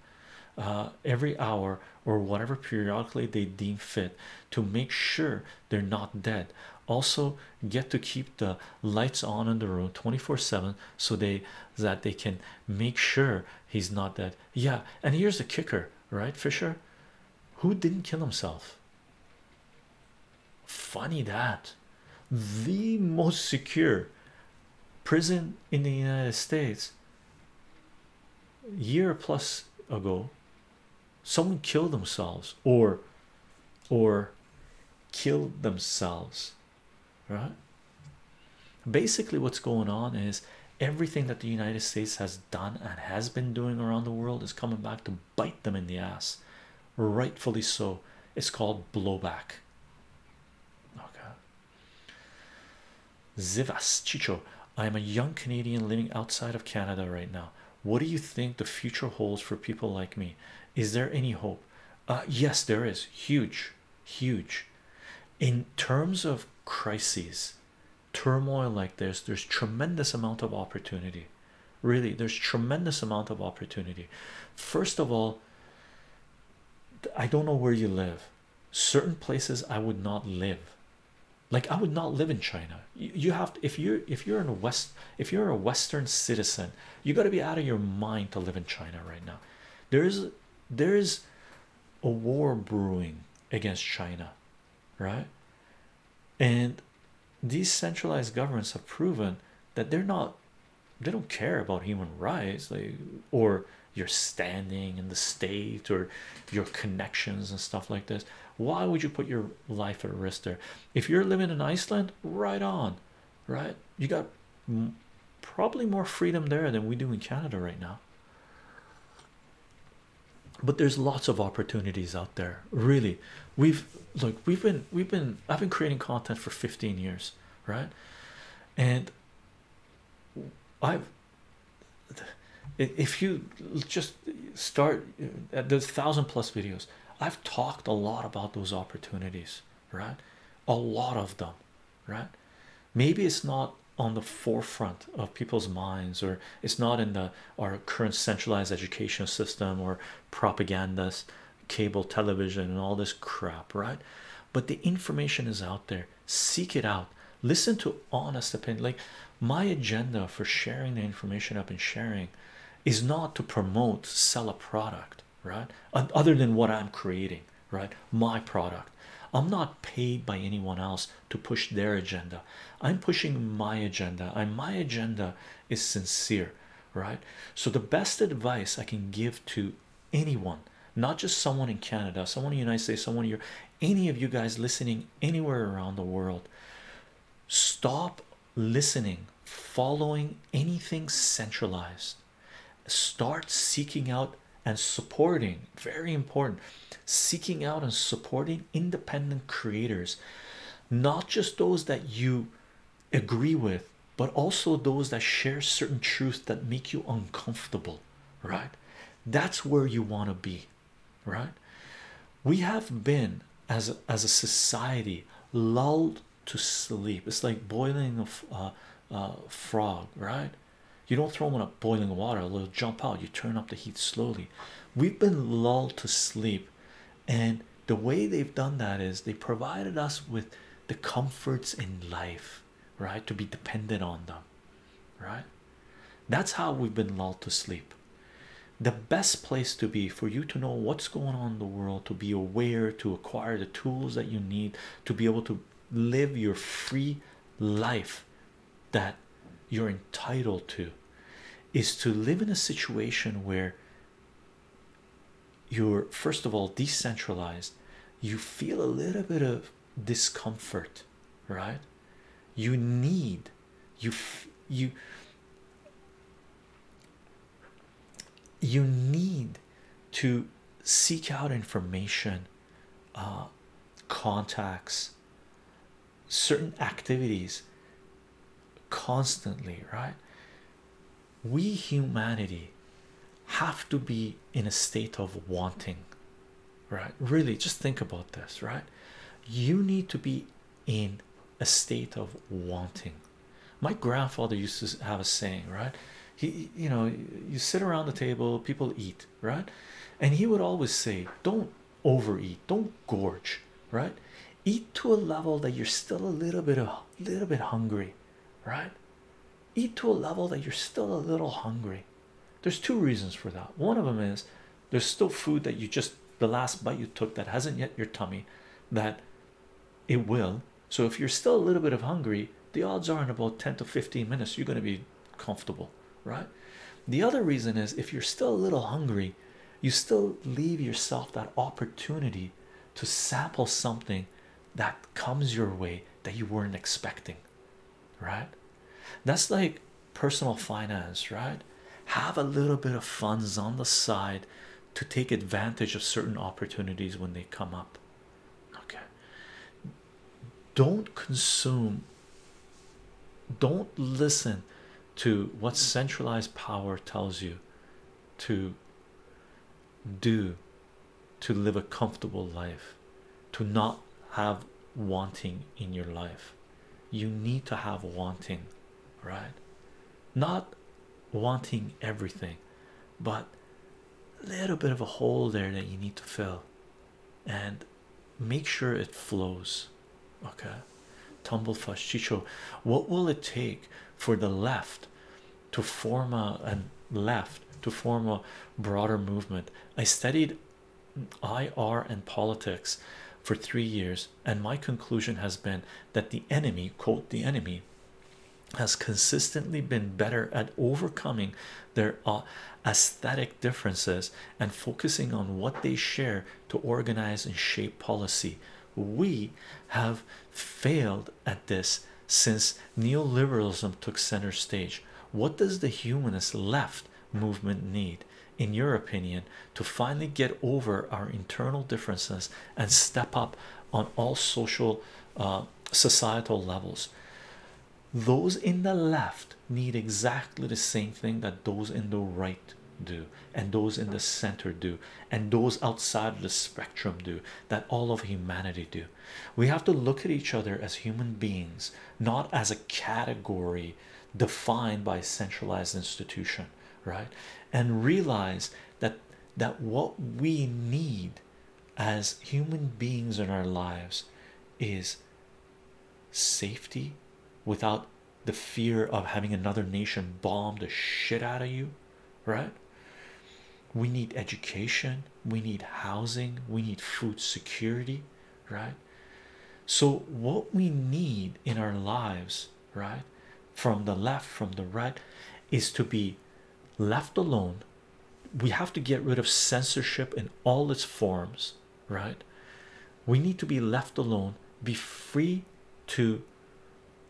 Every hour or whatever periodically they deem fit to make sure they're not dead. Also get to keep the lights on in the room 24/7 so that they can make sure he's not dead. Yeah, and here's the kicker, right, Fisher? Who didn't kill himself? Funny that. The most secure prison in the United States, year plus ago, someone killed themselves or killed themselves, right? Basically what's going on is everything that the United States has done and has been doing around the world is coming back to bite them in the ass, rightfully so. It's called blowback. Okay. Zivas Chicho, I am a young Canadian living outside of Canada right now. What do you think the future holds for people like me? Is there any hope? Yes, there is. Huge. In terms of crises, turmoil like this, there's tremendous amount of opportunity. Really, there's tremendous amount of opportunity. First of all, I don't know where you live. Certain places I would not live. Like I would not live in China. You have to, if you're in a Western citizen, you got to be out of your mind to live in China right now. There is a war brewing against China, right? And these centralized governments have proven that they don't care about human rights, like, or your standing in the state or your connections and stuff like this. Why would you put your life at risk there? If you're living in Iceland, right on, right? You got probably more freedom there than we do in Canada right now. But there's lots of opportunities out there. Really, I've been creating content for 15 years, right? And if you just start, there's 1,000+ videos. I've talked a lot about those opportunities, right? A lot of them, right? Maybe it's not on the forefront of people's minds, or it's not in our current centralized education system or propagandas, cable television and all this crap, right? But the information is out there. Seek it out. Listen to honest opinion. Like, my agenda for sharing the information I've been sharing is not to promote, sell a product, right? Other than what I'm creating, right? My product. I'm not paid by anyone else to push their agenda. I'm pushing my agenda, and my agenda is sincere, right? So the best advice I can give to anyone, not just someone in Canada, someone in the United States, someone here, any of you guys listening anywhere around the world, stop listening, following anything centralized. Start seeking out and supporting, very important, seeking out and supporting independent creators, not just those that you agree with, but also those that share certain truths that make you uncomfortable, right? That's where you want to be, right? We have been, as a society, lulled to sleep. It's like boiling a frog, right? You don't throw them in boiling water, they'll jump out. You turn up the heat slowly. We've been lulled to sleep, and the way they've done that is they provided us with the comforts in life, right, to be dependent on them, right? That's how we've been lulled to sleep. The best place to be for you to know what's going on in the world, to be aware, to acquire the tools that you need to be able to live your free life that you're entitled to, is to live in a situation where you're, first of all, decentralized. You feel a little bit of discomfort, right? You need, you need to seek out information, contacts, certain activities constantly, right? We humanity have to be in a state of wanting, right? Really, just think about this, right? You need to be in a state of wanting. My grandfather used to have a saying, right? He, you know, you sit around the table, people eat, right? And he would always say, don't overeat, don't gorge, right? Eat to a level that you're still a little bit hungry, right? Eat to a level that you're still a little hungry. There's two reasons for that. One of them is there's still food that you just, the last bite you took that hasn't yet your tummy, that it will. So if you're still a little bit of hungry, the odds are in about 10 to 15 minutes you're going to be comfortable, right? The other reason is if you're still a little hungry, you still leave yourself that opportunity to sample something that comes your way that you weren't expecting, right? That's like personal finance, right? Have a little bit of funds on the side to take advantage of certain opportunities when they come up, okay? Don't consume, don't listen to what centralized power tells you to do to live a comfortable life, to not have wanting in your life. You need to have wanting, right? Not wanting everything, but a little bit of a hole there that you need to fill, and make sure it flows, okay? Tumblefuss, Chycho, what will it take for the left to form a broader movement? I studied IR and politics for 3 years, and my conclusion has been that the enemy, quote, the enemy, has consistently been better at overcoming their aesthetic differences and focusing on what they share to organize and shape policy. We have failed at this since neoliberalism took center stage. What does the humanist left movement need, in your opinion, to finally get over our internal differences and step up on all social societal levels? Those in the left need exactly the same thing that those in the right do, and those in the center do, and those outside the spectrum do, that all of humanity do. We have to look at each other as human beings, not as a category defined by a centralized institution, right? And realize that what we need as human beings in our lives is safety, without the fear of having another nation bomb the shit out of you, right? We need education, we need housing, we need food security, right? So what we need in our lives, right, from the left, from the right, is to be left alone. We have to get rid of censorship in all its forms, right? We need to be left alone, be free to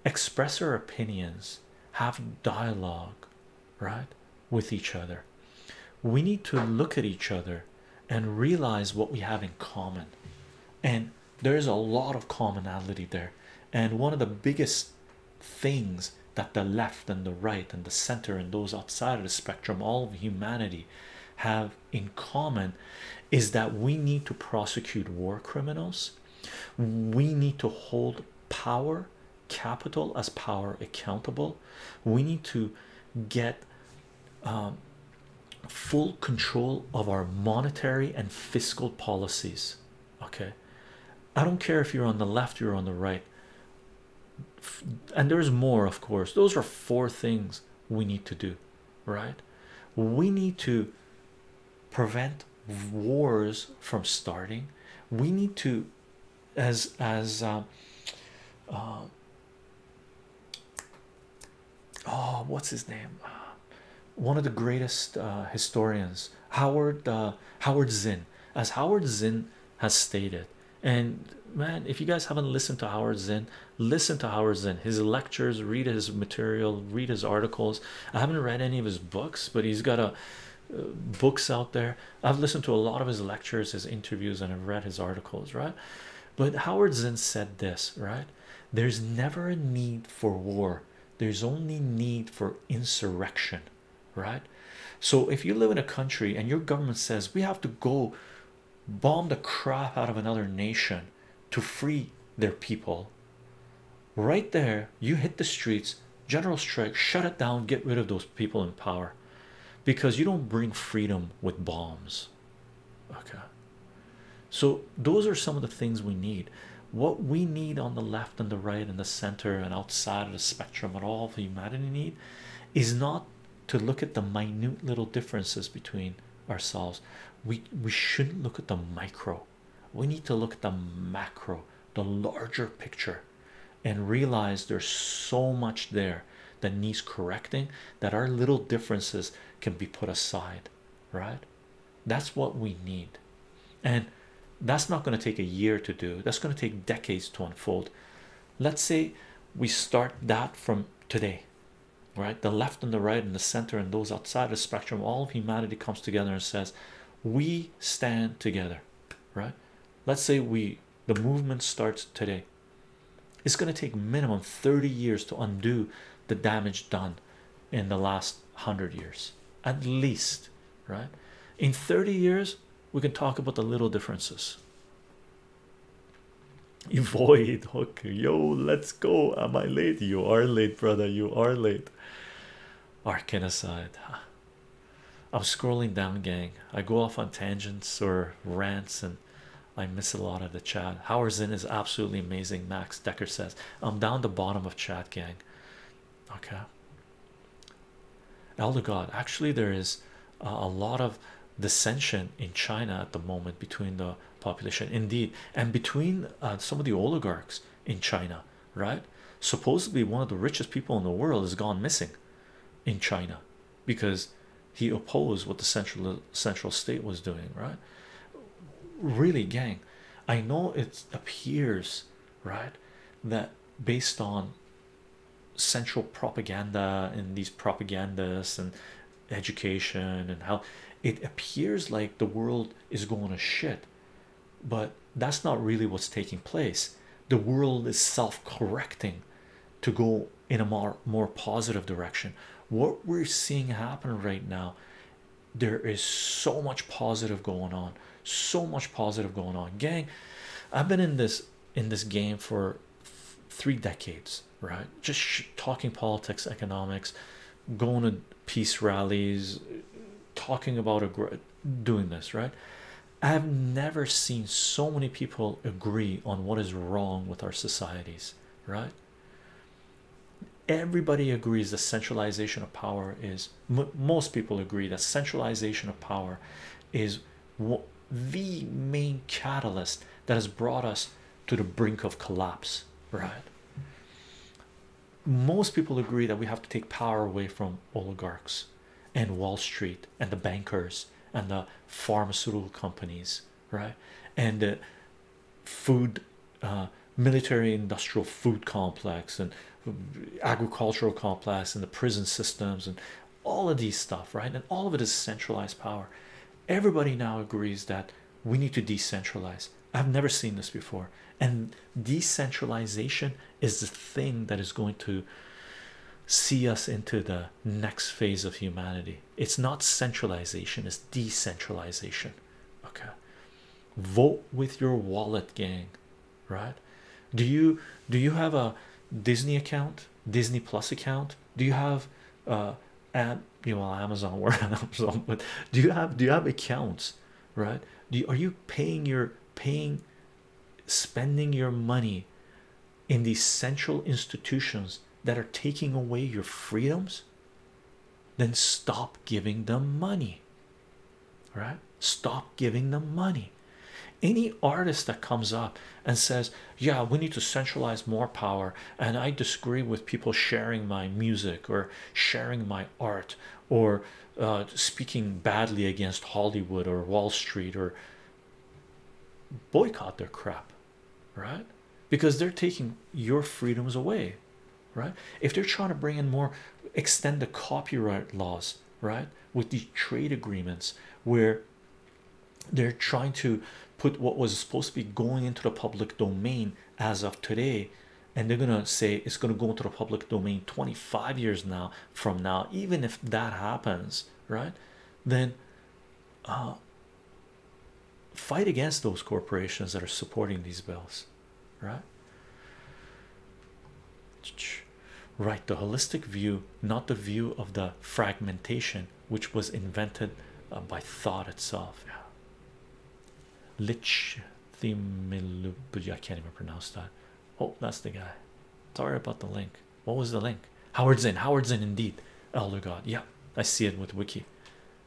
express our opinions, have dialogue, right, with each other. We need to look at each other and realize what we have in common, and there's a lot of commonality there. And one of the biggest things that the left and the right and the center and those outside of the spectrum, all of humanity, have in common is that we need to prosecute war criminals. We need to hold power, capital as power, accountable. We need to get full control of our monetary and fiscal policies, okay? I don't care if you're on the left, you're on the right, and there's more, of course. Those are four things we need to do, right? We need to prevent wars from starting. We need to, oh, what's his name? One of the greatest historians, Howard Zinn. As Howard Zinn has stated, and man, if you guys haven't listened to Howard Zinn, listen to Howard Zinn. His lectures, read his material, read his articles. I haven't read any of his books, but he's got books out there. I've listened to a lot of his lectures, his interviews, and I've read his articles, right? But Howard Zinn said this, right? There's never a need for war. There's only need for insurrection, right? So if you live in a country and your government says we have to go bomb the crap out of another nation to free their people, right there you hit the streets, general strike, shut it down, get rid of those people in power, because you don't bring freedom with bombs. Okay, so those are some of the things we need. What we need on the left and the right and the center and outside of the spectrum and all the humanity need is not to look at the minute little differences between ourselves. We shouldn't look at the micro. We need to look at the macro, the larger picture, and realize there's so much there that needs correcting, that our little differences can be put aside, right? That's what we need. And that's not going to take a year to do. That's going to take decades to unfold. Let's say we start that from today, right? The left and the right and the center and those outside the spectrum, all of humanity comes together and says, we stand together, right? Let's say the movement starts today. It's going to take minimum 30 years to undo the damage done in the last 100 years, at least, right? In 30 years, we can talk about the little differences. Evoid, okay, yo, let's go. Am I late? You are late, brother. You are late. Arcanocide. I'm scrolling down, gang. I go off on tangents or rants, and I miss a lot of the chat. Howard Zinn is absolutely amazing. Max Decker says, I'm down the bottom of chat, gang. Okay. Elder God, actually, there is a lot of dissension in China at the moment between the population, indeed, and between some of the oligarchs in China, right? Supposedly one of the richest people in the world has gone missing in China because he opposed what the central state was doing, right? Really, gang, I know it appears, right, that based on central propaganda and these propagandists and education and how it appears like the world is going to shit, but that's not really what's taking place. The world is self-correcting to go in a more positive direction. What we're seeing happen right now, there is so much positive going on, so much positive going on, gang. I've been in this game for 3 decades, right? Just talking politics, economics, going to peace rallies, talking about doing this, right? I've never seen so many people agree on what is wrong with our societies, right? Everybody agrees that centralization of power is, most people agree that centralization of power is the main catalyst that has brought us to the brink of collapse, right? Most people agree that we have to take power away from oligarchs and Wall Street and the bankers and the pharmaceutical companies, right? And the food, military industrial food complex and agricultural complex and the prison systems and all of these stuff, right? And all of it is centralized power. Everybody now agrees that we need to decentralize. I've never seen this before. And decentralization is the thing that is going to see us into the next phase of humanity. It's not centralization, it's decentralization. Okay, vote with your wallet, gang, right? Do you have a Disney account, Disney Plus account? Do you have you know, Amazon, we're on Amazon, but do you have accounts, right? Are you spending your money in these central institutions that are taking away your freedoms? Then stop giving them money, right? Stop giving them money. Any artist that comes up and says, yeah, we need to centralize more power, and I disagree with people sharing my music or sharing my art or speaking badly against Hollywood or Wall Street, or boycott their crap, right? Because they're taking your freedoms away, right? If they're trying to bring in more, extend the copyright laws, right, with these trade agreements where they're trying to put what was supposed to be going into the public domain as of today and they're gonna say it's gonna go into the public domain 25 years now from now. Even if that happens, right, then fight against those corporations that are supporting these bills, right? Right, the holistic view, not the view of the fragmentation, which was invented by thought itself. Yeah. I can't even pronounce that. Oh, that's the guy. Sorry about the link. What was the link? Howard Zinn. Howard Zinn, indeed. Elder God. Yeah, I see it with Wiki.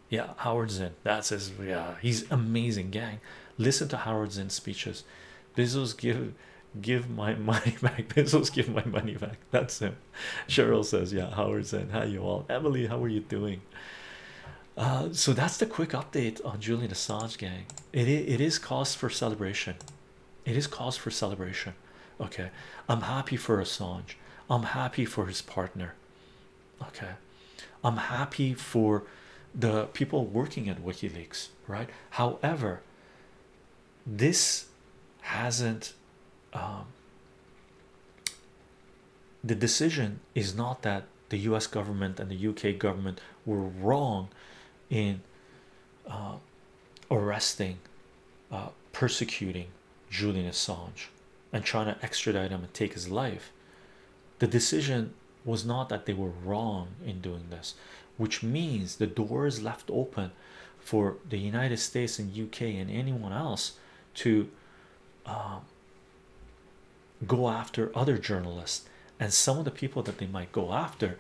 Yeah, Howard Zinn. That's his. Yeah, he's amazing, gang. Listen to Howard Zinn's speeches. Bezos, give my money back. Bezos, give my money back. That's him. Cheryl says, yeah, Howard Zinn. Hi, you all. Emily, how are you doing? So that's the quick update on Julian Assange, gang. It is cause for celebration. It is cause for celebration. Okay, I'm happy for Assange. I'm happy for his partner. Okay, I'm happy for the people working at WikiLeaks, right? However, this hasn't, the decision is not that the US government and the UK government were wrong in arresting, persecuting Julian Assange and trying to extradite him and take his life. The decision was not that they were wrong in doing this, which means the door is left open for the United States and UK and anyone else to go after other journalists. And some of the people that they might go after,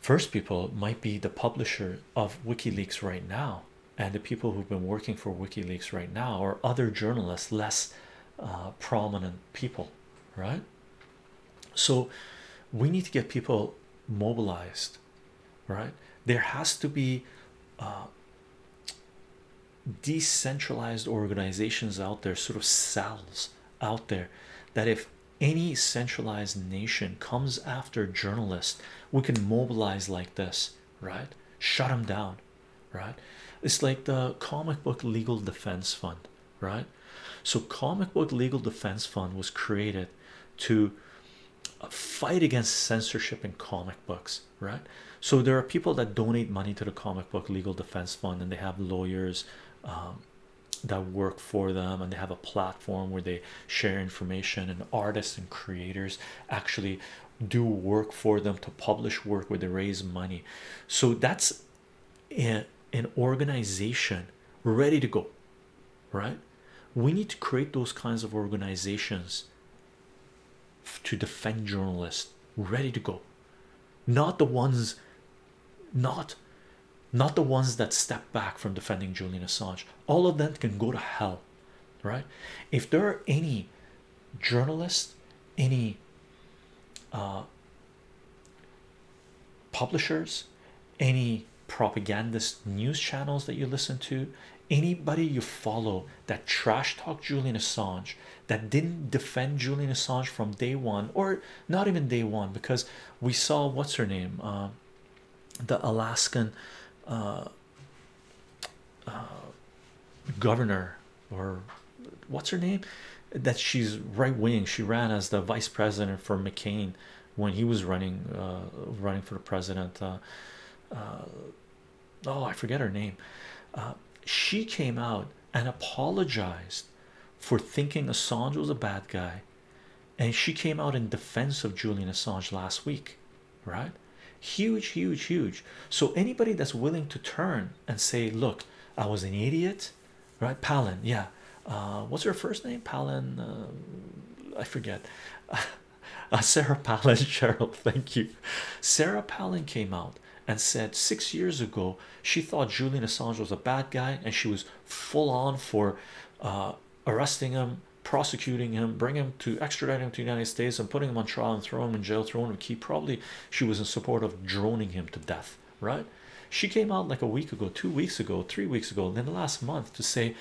first people, might be the publisher of WikiLeaks right now, and the people who've been working for WikiLeaks right now, or other journalists, less prominent people, right? So we need to get people mobilized, right? There has to be decentralized organizations out there, sort of cells out there, that if any centralized nation comes after journalists, we can mobilize like this, right? Shut them down, right? It's like the Comic Book Legal Defense Fund, right? So Comic Book Legal Defense Fund was created to fight against censorship in comic books, right? So there are people that donate money to the Comic Book Legal Defense Fund, and they have lawyers that work for them, and they have a platform where they share information, and artists and creators actually do work for them to publish work where they raise money. So that's an organization ready to go, right? We need to create those kinds of organizations to defend journalists, ready to go, not the ones that step back from defending Julian Assange. All of them can go to hell, right? If there are any journalists, any publishers, any propagandist news channels that you listen to, anybody you follow that trash talked Julian Assange, that didn't defend Julian Assange from day one, or not even day one, because we saw, what's her name, the Alaskan governor, or what's her name, that she's right-wing, she ran as the vice president for McCain when he was running running for the president, oh, I forget her name. She came out and apologized for thinking Assange was a bad guy, and she came out in defense of Julian Assange last week, right? Huge. So anybody that's willing to turn and say, look, I was an idiot, right? Palin, yeah, what's her first name? Palin, I forget. Sarah Palin. Cheryl, thank you. Sarah Palin came out and said 6 years ago she thought Julian Assange was a bad guy, and she was full on for arresting him, prosecuting him, bring him to extradite him to the United States and putting him on trial and throw him in jail, throw him in key. Probably she was in support of droning him to death, right? She came out like a week ago, 2 weeks ago, 3 weeks ago, and then last month to say,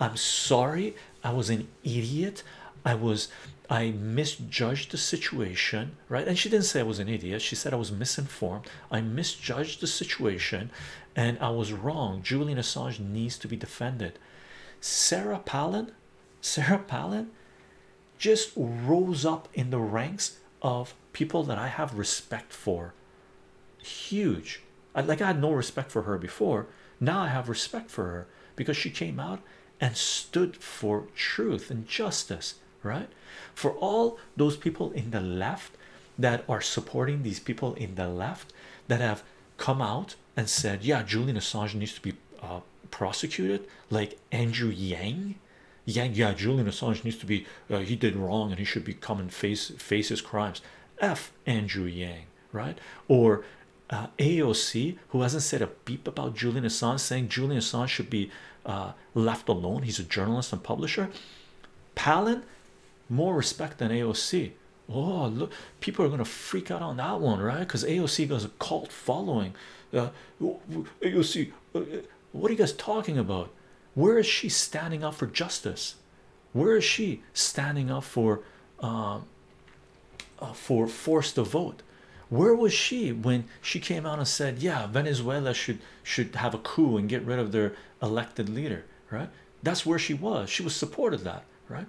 I'm sorry, I was an idiot, I misjudged the situation, right? And she didn't say I was an idiot. She said I was misinformed. I misjudged the situation and I was wrong. Julian Assange needs to be defended. Sarah Palin just rose up in the ranks of people that I have respect for. Huge. I had no respect for her before. Now I have respect for her because she came out and stood for truth and justice, right? For all those people in the left that are supporting these people in the left that have come out and said, yeah, Julian Assange needs to be prosecuted, like Andrew Yang, yeah, Julian Assange needs to be, he did wrong and he should be come and face his crimes. F Andrew Yang, right? Or AOC, who hasn't said a beep about Julian Assange, saying Julian Assange should be left alone, he's a journalist and publisher. Palin, more respect than AOC. Oh, look, people are gonna freak out on that one, right? Because AOC has a cult following. AOC, what are you guys talking about? Where is she standing up for justice? Where is she standing up for force to vote? Where was she when she came out and said, yeah, Venezuela should have a coup and get rid of their elected leader, right? That's where she was. She was supported that, right?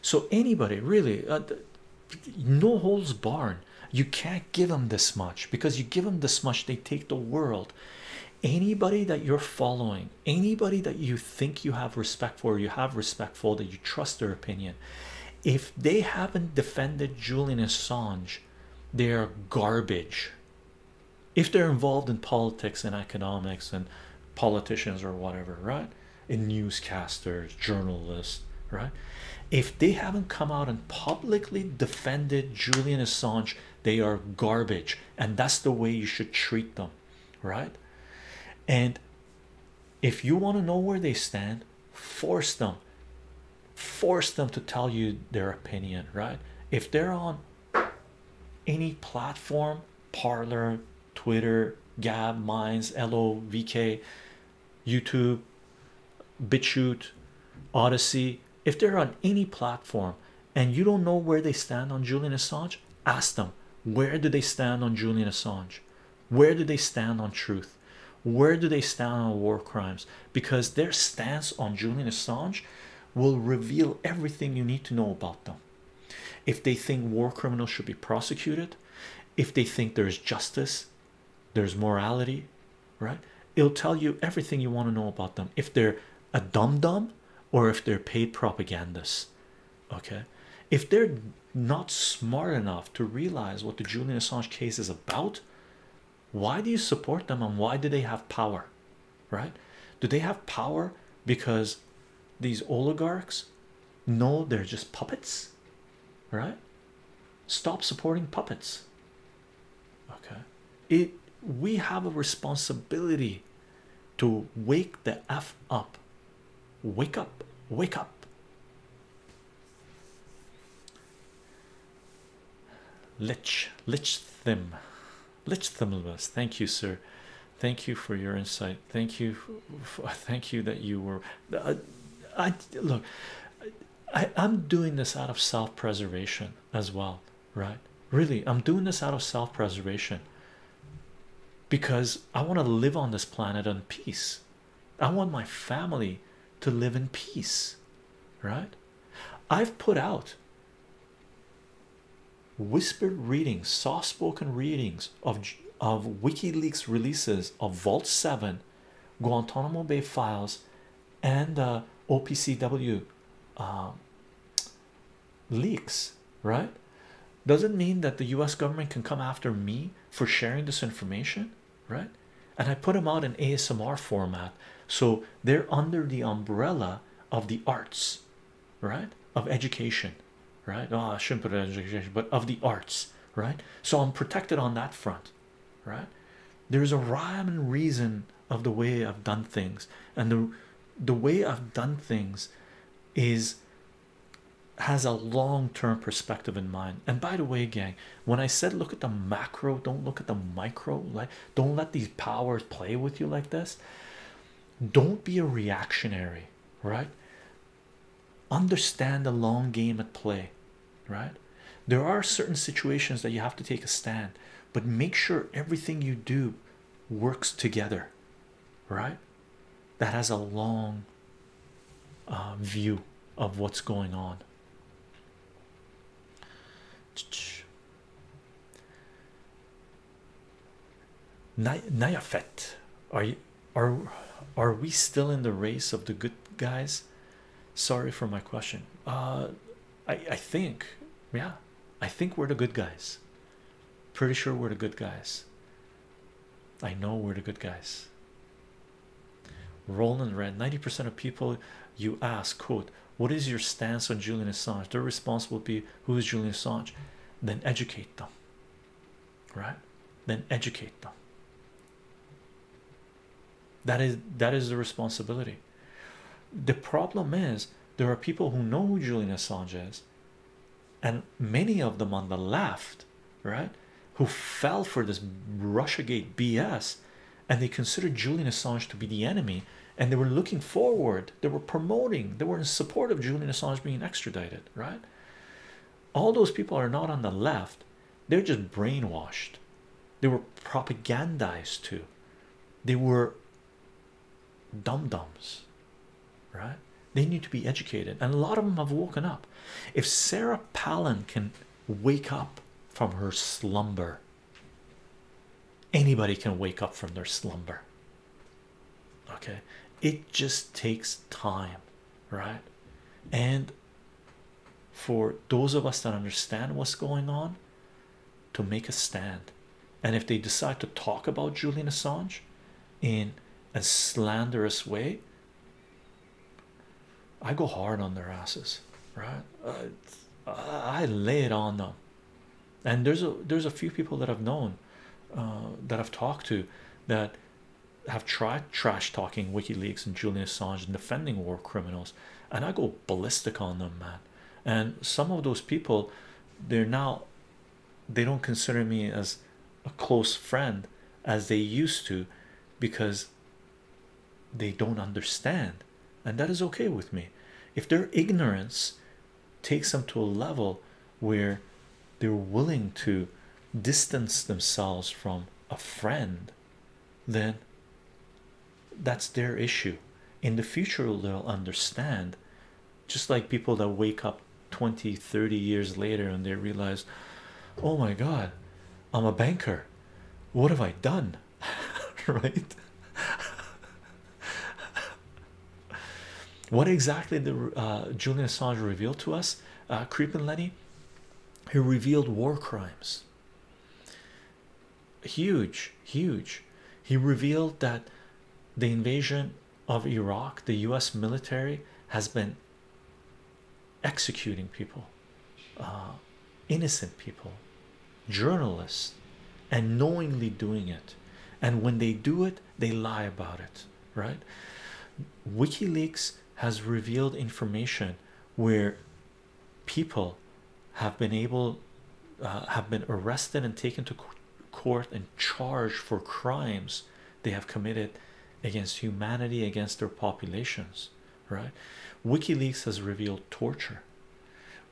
So anybody really, no holds barred. You can't give them this much, because you give them this much, they take the world. Anybody that you're following, anybody that you think you have respect for, you have respect for, that you trust their opinion, if they haven't defended Julian Assange, they're garbage. If they're involved in politics and economics and politicians or whatever, right, in newscasters, journalists, right, if they haven't come out and publicly defended Julian Assange, they are garbage, and that's the way you should treat them, right? And if you want to know where they stand, force them to tell you their opinion, right? If they're on any platform, Parler, Twitter, Gab, Minds, LOVK, YouTube, BitChute, Odyssey, if they're on any platform and you don't know where they stand on Julian Assange, ask them, where do they stand on Julian Assange? Where do they stand on truth? Where do they stand on war crimes? Because their stance on Julian Assange will reveal everything you need to know about them. If they think war criminals should be prosecuted, if they think there's justice, there's morality, right? It'll tell you everything you want to know about them. If they're a dum-dum or if they're paid propagandists, okay? If they're not smart enough to realize what the Julian Assange case is about, why do you support them and why do they have power, right? Do they have power because these oligarchs know they're just puppets, right? Stop supporting puppets, okay? We have a responsibility to wake the F up. Wake up, wake up. Lich Thimlebus, thank you, sir. Thank you for your insight. Thank you for, thank you that you were look, I'm doing this out of self-preservation as well, right? Really, I'm doing this out of self-preservation because I want to live on this planet in peace. I want my family to live in peace, right? I've put out whispered readings, soft-spoken readings of WikiLeaks releases of Vault 7, Guantanamo Bay files, and OPCW leaks, right? Doesn't mean that the US government can come after me for sharing this information, right? And I put them out in ASMR format, so they're under the umbrella of the arts, right? Of education, right? Oh, I shouldn't put it in education, but of the arts, right? So I'm protected on that front, right? There's a rhyme and reason of the way I've done things, and the way I've done things has a long-term perspective in mind. And by the way, gang, when I said look at the macro, don't look at the micro, like don't let these powers play with you like this. Don't be a reactionary, right? Understand the long game at play, right? There are certain situations that you have to take a stand, but make sure everything you do works together, right? That has a long view of what's going on. Nayafet, are we still in the race of the good guys? Sorry for my question. I think, yeah, I think we're the good guys. Pretty sure we're the good guys. I know we're the good guys. Roland Red, 90% of people you ask, quote, what is your stance on Julian Assange? Their response will be, who is Julian Assange? Then educate them, right? Then educate them. That is the responsibility. The problem is there are people who know who Julian Assange is, and many of them on the left, right, who fell for this Russiagate BS, and they considered Julian Assange to be the enemy, and they were looking forward, they were promoting, they were in support of Julian Assange being extradited, right? All those people are not on the left, they're just brainwashed. They were propagandized to. They were dum-dums, right? They need to be educated, and a lot of them have woken up. If Sarah Palin can wake up from her slumber, anybody can wake up from their slumber. Okay, it just takes time, right? And for those of us that understand what's going on, to make a stand. And if they decide to talk about Julian Assange in a slanderous way, I go hard on their asses, right? I lay it on them. And there's a few people that I've known, that I've talked to, that have tried trash talking WikiLeaks and Julian Assange and defending war criminals, and I go ballistic on them, man. And some of those people, they're now, they don't consider me as a close friend as they used to, because they don't understand, and that is okay with me. If their ignorance takes them to a level where they're willing to distance themselves from a friend, then that's their issue. In the future they'll understand, just like people that wake up 20-30 years later and they realize, oh my god, I'm a banker, what have I done? Right? What exactly did Julian Assange reveal to us? Creepin' Lenny, he revealed war crimes. Huge. He revealed that the invasion of Iraq, the US military has been executing people, innocent people, journalists, and knowingly doing it. And when they do it, they lie about it, right? WikiLeaks has revealed information where people have been able, have been arrested and taken to court and charged for crimes they have committed against humanity, against their populations, right? WikiLeaks has revealed torture.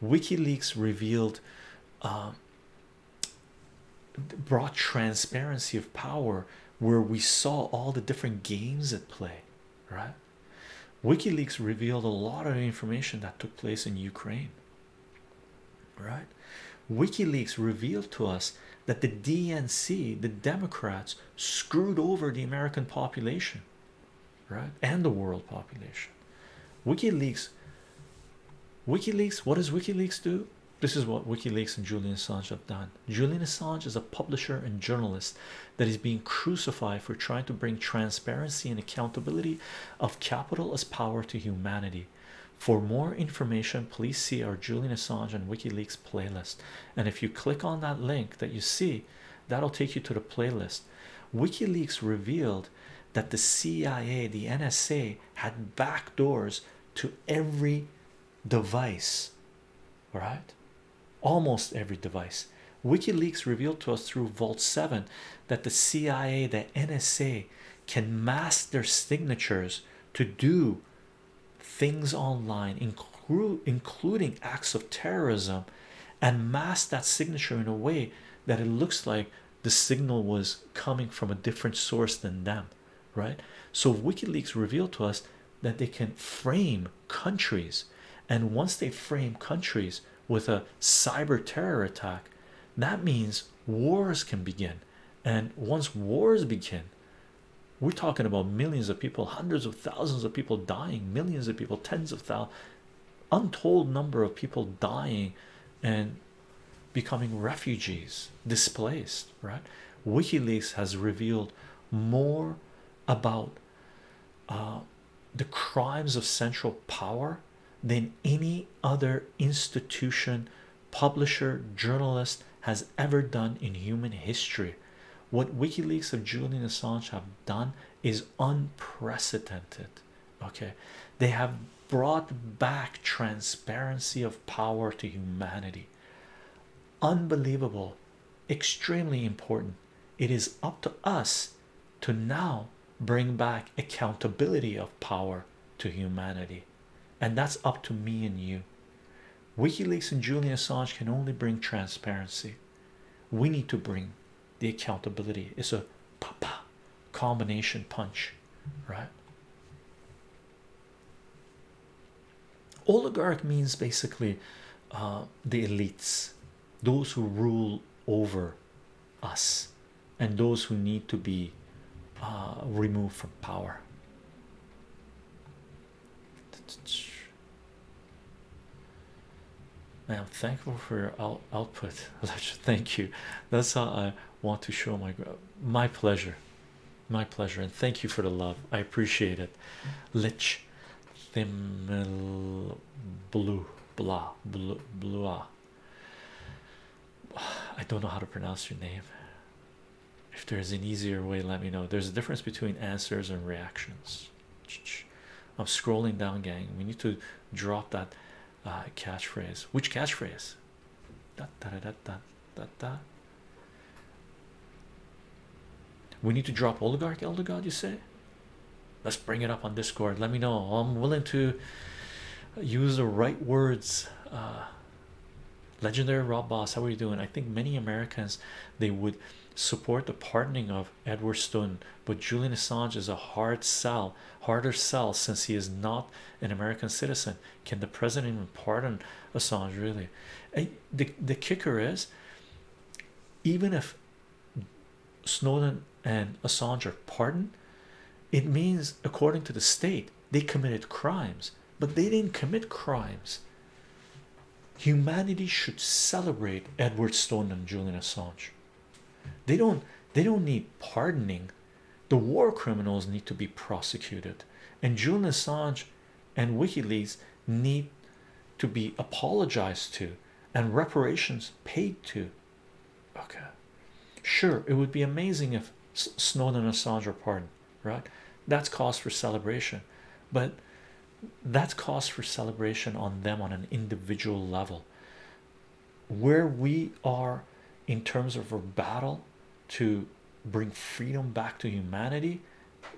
WikiLeaks revealed, brought transparency of power, where we saw all the different games at play, right? WikiLeaks revealed a lot of information that took place in Ukraine, right? WikiLeaks revealed to us that the DNC, the Democrats, screwed over the American population, right, and the world population. WikiLeaks, what does WikiLeaks do? This is what WikiLeaks and Julian Assange have done. Julian Assange is a publisher and journalist that is being crucified for trying to bring transparency and accountability of capital as power to humanity. For more information, please see our Julian Assange and WikiLeaks playlist. And if you click on that link that you see, that'll take you to the playlist. WikiLeaks revealed that the CIA, the NSA, had backdoors to every device, right? Almost every device. WikiLeaks revealed to us through Vault 7 that the CIA, the NSA, can mask their signatures to do things online, including acts of terrorism, and mask that signature in a way that it looks like the signal was coming from a different source than them, right? So WikiLeaks revealed to us that they can frame countries, and once they frame countries, with a cyber terror attack, that means wars can begin. And once wars begin, we're talking about millions of people, hundreds of thousands of people dying, millions of people, tens of thousands, untold number of people dying and becoming refugees, displaced, right? WikiLeaks has revealed more about the crimes of central power than any other institution, publisher, journalist has ever done in human history. What WikiLeaks of Julian Assange have done is unprecedented. Okay, they have brought back transparency of power to humanity. Unbelievable, extremely important. It is up to us to now bring back accountability of power to humanity, and that's up to me and you. WikiLeaks and Julian Assange can only bring transparency. We need to bring the accountability. It's a papa combination punch, right? Oligarch means basically the elites, those who rule over us and those who need to be removed from power. Man, I'm thankful for your output. Thank you. That's how I want to show my gratitude. My pleasure, my pleasure, and thank you for the love. I appreciate it. Lich Thimil Blue Blah Blue Blua. I don't know how to pronounce your name. If there's an easier way, let me know. There's a difference between answers and reactions. I'm scrolling down, gang. We need to drop that catchphrase. Which catchphrase? Da, da, da, da, da, da. We need to drop oligarch, elder god, you say? Let's bring it up on Discord. Let me know. I'm willing to use the right words. Legendary Rob Boss, how are you doing? I think many Americans, they would support the pardoning of Edward Snowden, but Julian Assange is a hard sell, harder sell, since he is not an American citizen. Can the president even pardon Assange, really? The kicker is, even if Snowden and Assange are pardoned, it means, according to the state, they committed crimes, but they didn't commit crimes. Humanity should celebrate Edward Snowden and Julian Assange. They don't need pardoning. The war criminals need to be prosecuted, and Julian Assange and WikiLeaks need to be apologized to and reparations paid to. Okay, sure, it would be amazing if Snowden and Assange are pardoned, right? That's cause for celebration, but that's cause for celebration on them on an individual level. Where we are in terms of our battle to bring freedom back to humanity,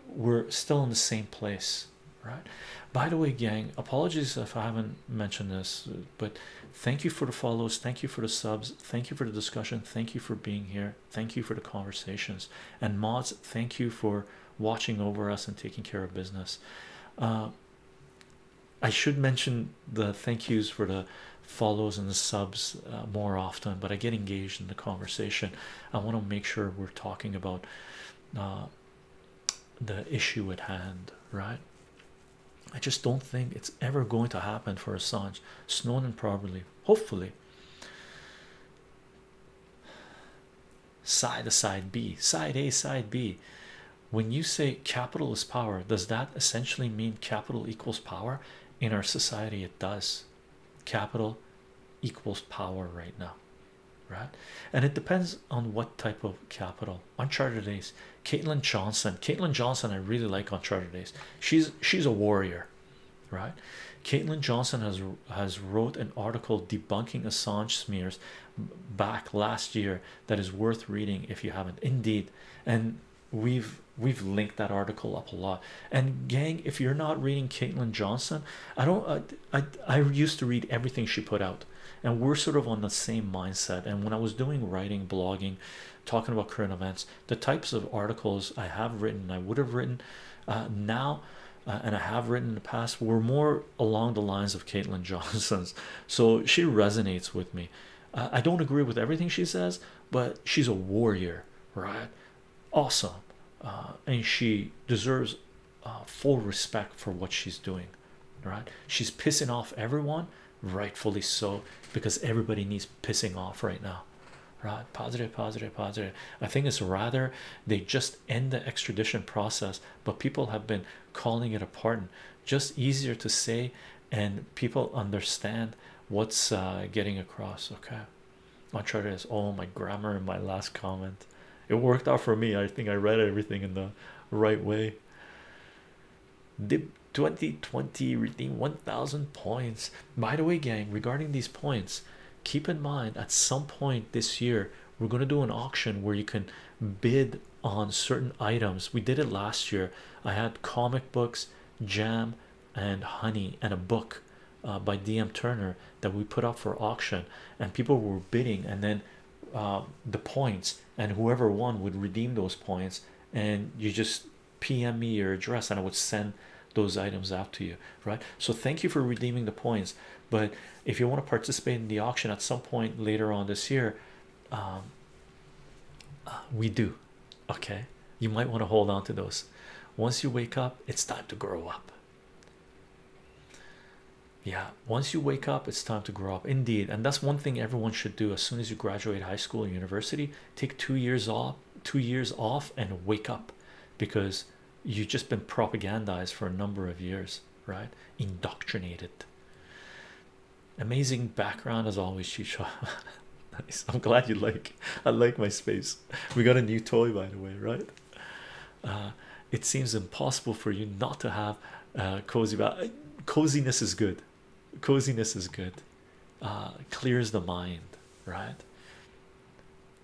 we're still in the same place, right? By the way, gang, apologies if I haven't mentioned this, but thank you for the follows, thank you for the subs, thank you for the discussion, thank you for being here, thank you for the conversations, and mods, thank you for watching over us and taking care of business. I should mention the thank yous for the follows and the subs more often, but I get engaged in the conversation. I want to make sure we're talking about the issue at hand, right? I just don't think it's ever going to happen for Assange, Snowden probably, hopefully. Side A, side B, side A, side B. When you say capital is power, does that essentially mean capital equals power? In our society, it does. Capital equals power right now, right? And it depends on what type of capital. Uncharted Days, Caitlin Johnstone. Caitlin Johnstone, I really like Uncharted Days. She's a warrior, right? Caitlin Johnstone has wrote an article debunking Assange smears back last year that is worth reading if you haven't. Indeed, and we've linked that article up a lot. And gang, if you're not reading Caitlin Johnstone, I used to read everything she put out, and we're sort of on the same mindset. And when I was doing writing, blogging, talking about current events, the types of articles I have written, I would have written, now and I have written in the past, were more along the lines of Caitlin Johnston's. So she resonates with me. I don't agree with everything she says, but she's a warrior, right? Awesome. And she deserves full respect for what she's doing, right? She's pissing off everyone, rightfully so, because everybody needs pissing off right now, right? Positive, positive, positive. I think it's rather they just end the extradition process, but people have been calling it a pardon. Just easier to say, and people understand what's getting across. Okay, I'll try this. Oh, my grammar in my last comment, it worked out for me. I think I read everything in the right way. Dip 2020 redeem 1,000 points. By the way, gang, regarding these points, keep in mind at some point this year we're going to do an auction where you can bid on certain items. We did it last year. I had comic books, jam, and honey, and a book by DM Turner that we put up for auction, and people were bidding, and then the points, and whoever won would redeem those points, and you just PM me your address and I would send those items out to you, right? So thank you for redeeming the points, but if you want to participate in the auction at some point later on this year, we do. Okay, you might want to hold on to those. Once you wake up, it's time to grow up. Yeah, once you wake up, it's time to grow up, indeed. And that's one thing everyone should do. As soon as you graduate high school and university, take 2 years off, 2 years off, and wake up, because you've just been propagandized for a number of years, right? Indoctrinated. Amazing background as always, Chycho. Nice. I'm glad you like. I like my space. We got a new toy, by the way, right? It seems impossible for you not to have cozy. Coziness is good. Coziness is good. Clears the mind, right?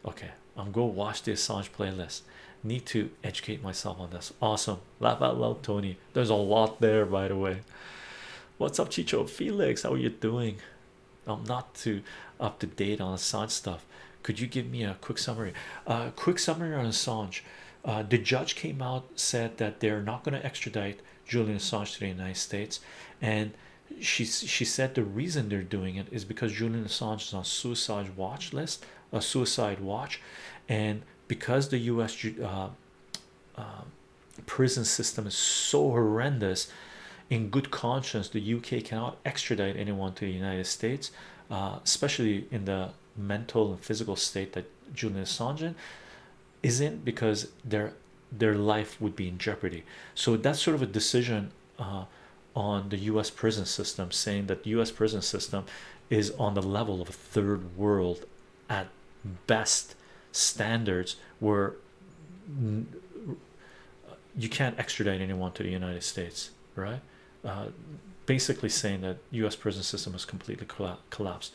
Okay, I'm going to watch the Assange playlist. Need to educate myself on this. Awesome. Laugh out loud, Tony. There's a lot there, by the way. What's up, Chycho? Felix, how are you doing? I'm not too up to date on Assange stuff. Could you give me a quick summary? Quick summary on Assange. The judge came out, said that they're not going to extradite Julian Assange to the United States, and she said the reason they're doing it is because Julian Assange is on suicide watch list, a suicide watch, and because the U.S. prison system is so horrendous, in good conscience, the U.K. cannot extradite anyone to the United States, especially in the mental and physical state that Julian Assange is in, because their life would be in jeopardy. So that's sort of a decision on the U.S. prison system, saying that the U.S. prison system is on the level of a third world at best standards, where you can't extradite anyone to the United States, right? Basically saying that U.S. prison system has completely collapsed.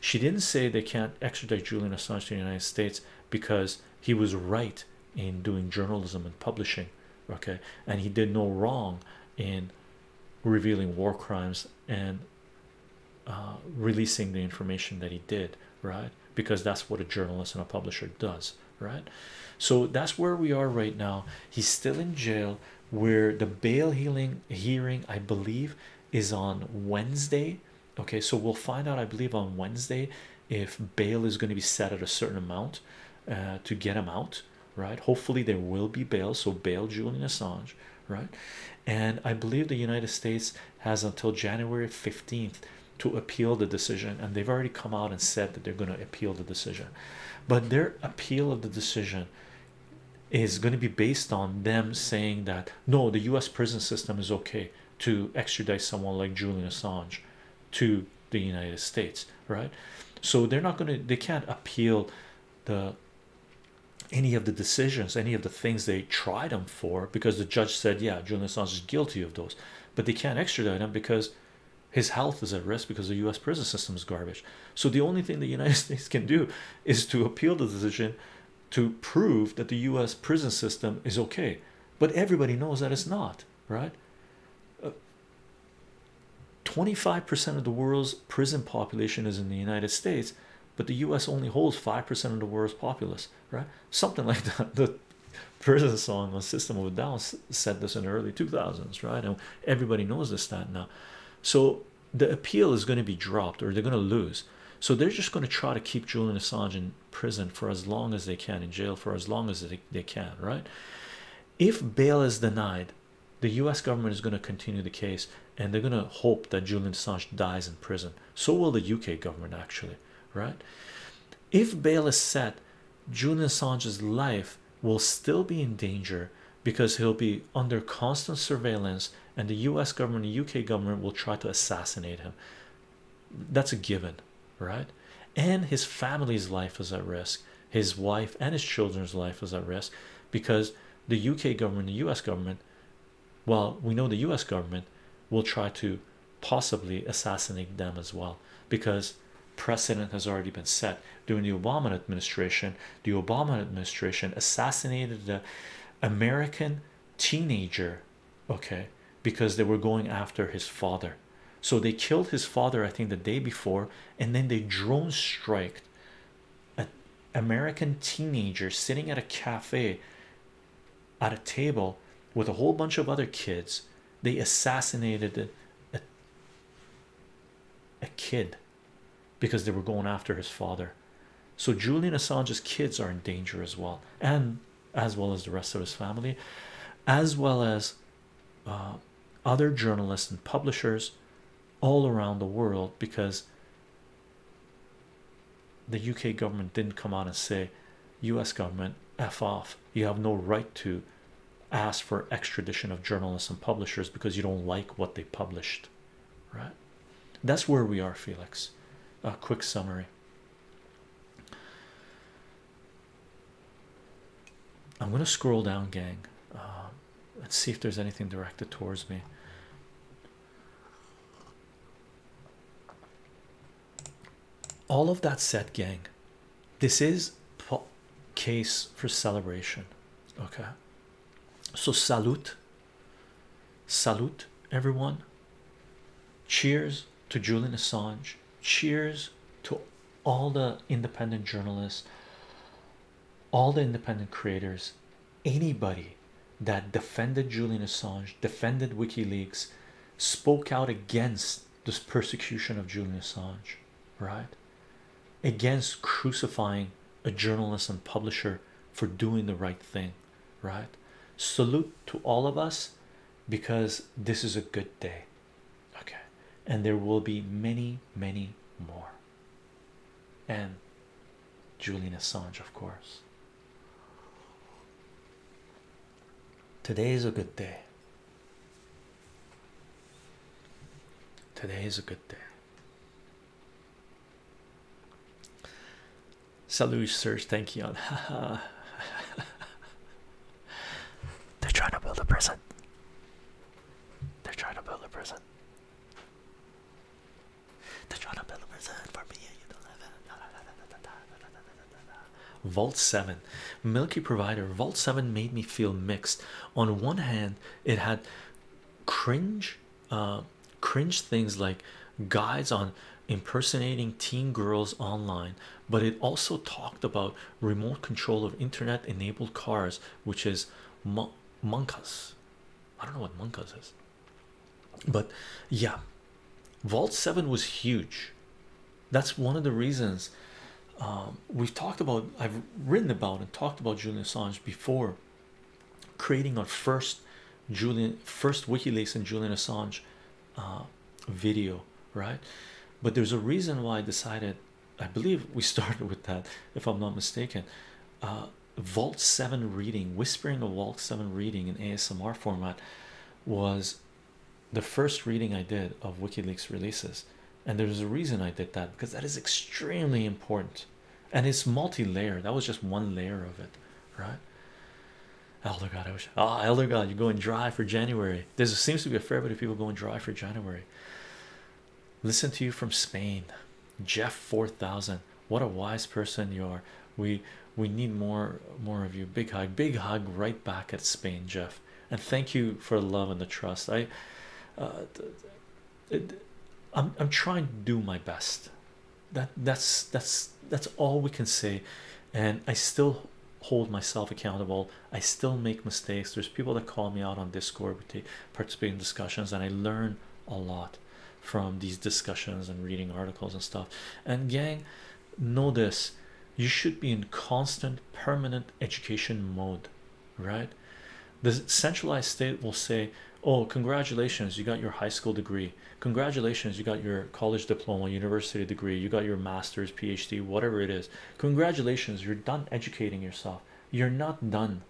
She didn't say they can't extradite Julian Assange to the United States because he was right in doing journalism and publishing, okay, and he did no wrong in revealing war crimes and releasing the information that he did, right? Because that's what a journalist and a publisher does, right? So that's where we are right now. He's still in jail, where the bail hearing, I believe, is on Wednesday. Okay, so we'll find out, I believe, on Wednesday if bail is going to be set at a certain amount to get him out, right? Hopefully there will be bail, so bail Julian Assange, right? And I believe the United States has until January 15th to appeal the decision, and they've already come out and said that they're going to appeal the decision, but their appeal of the decision is going to be based on them saying that no, the U.S. prison system is okay to extradite someone like Julian Assange to the United States, right? So they're not going to, they can't appeal any of the decisions, any of the things they tried him for, because the judge said, yeah, Julian Assange is guilty of those, but they can't extradite him because his health is at risk, because the U.S. prison system is garbage. So the only thing the United States can do is to appeal the decision to prove that the U.S. prison system is okay. But everybody knows that it's not, right? 25% of the world's prison population is in the United States, but the U.S. only holds 5% of the world's populace, right? Something like that. The Versus song on System of a Down said this in the early 2000s, right? And everybody knows this stat now. So the appeal is going to be dropped, or they're going to lose. So they're just going to try to keep Julian Assange in prison for as long as they can, in jail for as long as they can, right? If bail is denied, the U.S. government is going to continue the case, and they're going to hope that Julian Assange dies in prison. So will the U.K. government, actually, right? If bail is set, Julian Assange's life will still be in danger because he'll be under constant surveillance, and the U.S. government and the UK government will try to assassinate him. That's a given, right? And his family's life is at risk, his wife and his children's life is at risk, because the UK government, the U.S. government, well, we know the U.S. government will try to possibly assassinate them as well, because precedent has already been set. During the Obama administration, the Obama administration assassinated the American teenager, okay, because they were going after his father. So they killed his father, I think, the day before, and then they drone striked an American teenager sitting at a cafe at a table with a whole bunch of other kids. They assassinated a kid because they were going after his father. So Julian Assange's kids are in danger as well, and as well as the rest of his family, as well as other journalists and publishers all around the world, because the UK government didn't come out and say, US government, F off, you have no right to ask for extradition of journalists and publishers because you don't like what they published, right? That's where we are, Felix. A quick summary. I'm gonna scroll down, gang, let's see if there's anything directed towards me. All of that said, gang, this is case for celebration, okay? So salute everyone. Cheers to Julian Assange. Cheers to all the independent journalists, all the independent creators, anybody that defended Julian Assange, defended WikiLeaks, spoke out against this persecution of Julian Assange, right? Against crucifying a journalist and publisher for doing the right thing, right? Salute to all of us, because this is a good day. And there will be many, many more. And Julian Assange, of course. Today is a good day. Today is a good day. Salut, Serge. Thank you. They're trying to build a prison. They're trying to build a prison. They're trying to build a prison for me and you don't live in. Vault 7. Milky Provider. Vault 7 made me feel mixed. On one hand, it had cringe things like guides on impersonating teen girls online, but it also talked about remote control of internet-enabled cars, which is Monkas. I don't know what Monkas is. But yeah. Vault 7 was huge. That's one of the reasons we've talked about, I've written about and talked about Julian Assange before, creating our first WikiLeaks and Julian Assange video, right? But there's a reason why I decided, I believe we started with that, if I'm not mistaken, Vault 7 reading, whispering of Vault 7 reading in ASMR format was the first reading I did of WikiLeaks releases, and there's a reason I did that, because that is extremely important, and it's multi-layered. That was just one layer of it, right? Elder God, I wish. Ah, Elder God, you're going dry for January. There seems to be a fair bit of people going dry for January. Listen to you from Spain, Jeff 4000. What a wise person you are. We need more of you. Big hug right back at Spain, Jeff, and thank you for the love and the trust. I'm trying to do my best. That's all we can say, and I still hold myself accountable. I still make mistakes. There's people that call me out on Discord, we participate in discussions, and I learn a lot from these discussions and reading articles and stuff. And gang, know this, you should be in constant, permanent education mode, right? The centralized state will say, oh, congratulations, you got your high school degree, congratulations, you got your college diploma, university degree, you got your master's, PhD, whatever it is, congratulations, you're done educating yourself. You're not done.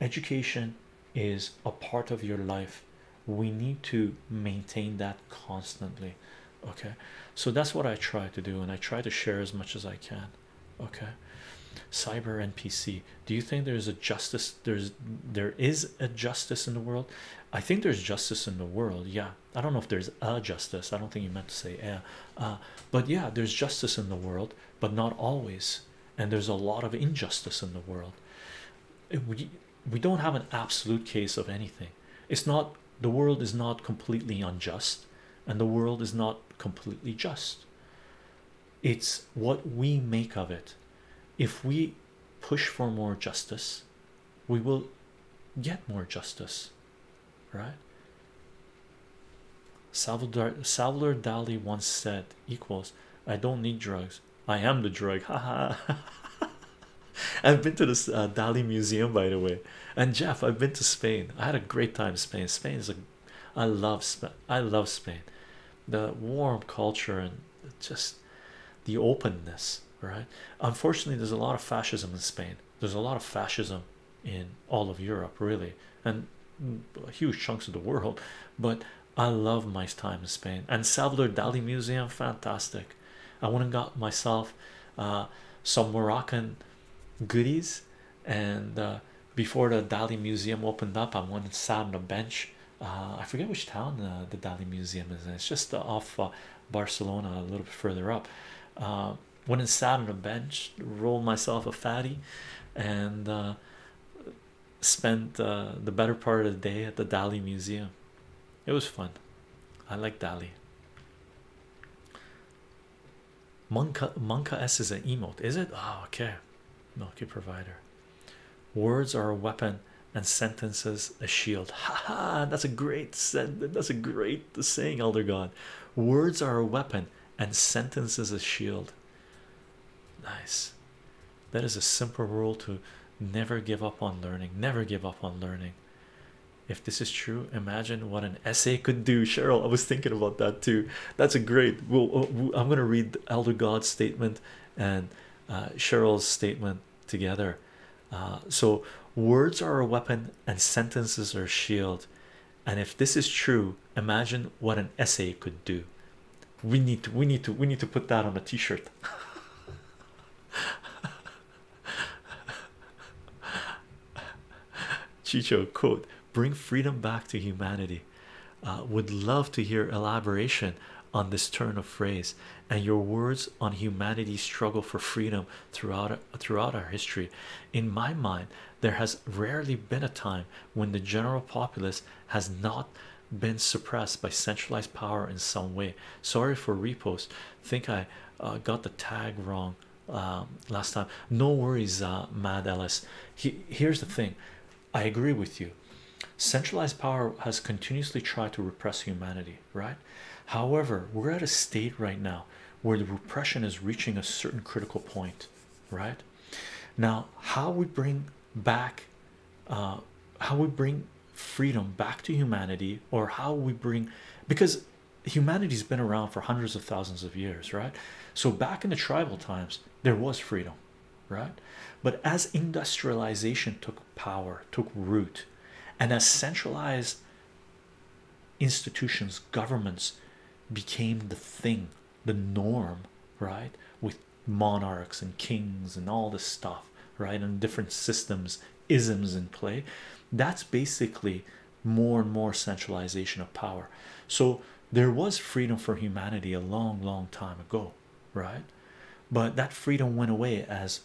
Education is a part of your life. We need to maintain that constantly, okay? So that's what I try to do, and I try to share as much as I can, okay? Cyber NPC, do you think there's a justice, there is a justice in the world? I think there's justice in the world, yeah. I don't know if there's a justice, I don't think you meant to say yeah, but yeah, there's justice in the world, but not always, and there's a lot of injustice in the world. We don't have an absolute case of anything. It's not, the world is not completely unjust, and the world is not completely just. It's what we make of it. If we push for more justice, we will get more justice, right? Salvador Dali once said, equals, I don't need drugs, I am the drug, haha. I've been to this Dali museum, by the way. And Jeff, I've been to Spain. I had a great time in Spain. Spain is a, I love Spain. The warm culture and just the openness. Right, unfortunately there's a lot of fascism in Spain, there's a lot of fascism in all of Europe really, and huge chunks of the world, but I love my time in Spain. And Salvador Dali museum, fantastic. I went and got myself some Moroccan goodies, and before the Dali museum opened up, I went and sat on a bench. I forget which town the Dali museum is in. It's just off Barcelona, a little bit further up. Went and sat on a bench, rolled myself a fatty, and spent the better part of the day at the Dali museum. It was fun. I like Dali. Monka S is an emote, is it? Oh, okay. Milky provider. Words are a weapon and sentences a shield. Haha, that's a great sentence. That's a great saying, Elder God. Words are a weapon and sentences a shield. Nice. That is a simple rule to never give up on learning. Never give up on learning. If this is true, imagine what an essay could do. Cheryl, I was thinking about that too. That's a great. Well, I'm going to read Elder God's statement and Cheryl's statement together. So words are a weapon and sentences are a shield. And if this is true, imagine what an essay could do. We need to put that on a t-shirt. Chycho, quote, bring freedom back to humanity. Would love to hear elaboration on this turn of phrase and your words on humanity's struggle for freedom throughout our history. In my mind, there has rarely been a time when the general populace has not been suppressed by centralized power in some way. Sorry for repost. Think I got the tag wrong last time. No worries, Mad Ellis. Here's the thing, I agree with you. Centralized power has continuously tried to repress humanity, right? However, we're at a state right now where the repression is reaching a certain critical point, right? Now, how we bring back freedom back to humanity, or how we bring, because humanity's been around for hundreds of thousands of years, right? So back in the tribal times there was freedom, right? But as industrialization took root, and as centralized institutions, governments became the thing, the norm, right, with monarchs and kings and all this stuff, right, and different systems, isms in play, that's basically more and more centralization of power. So there was freedom for humanity a long time ago, right? But that freedom went away as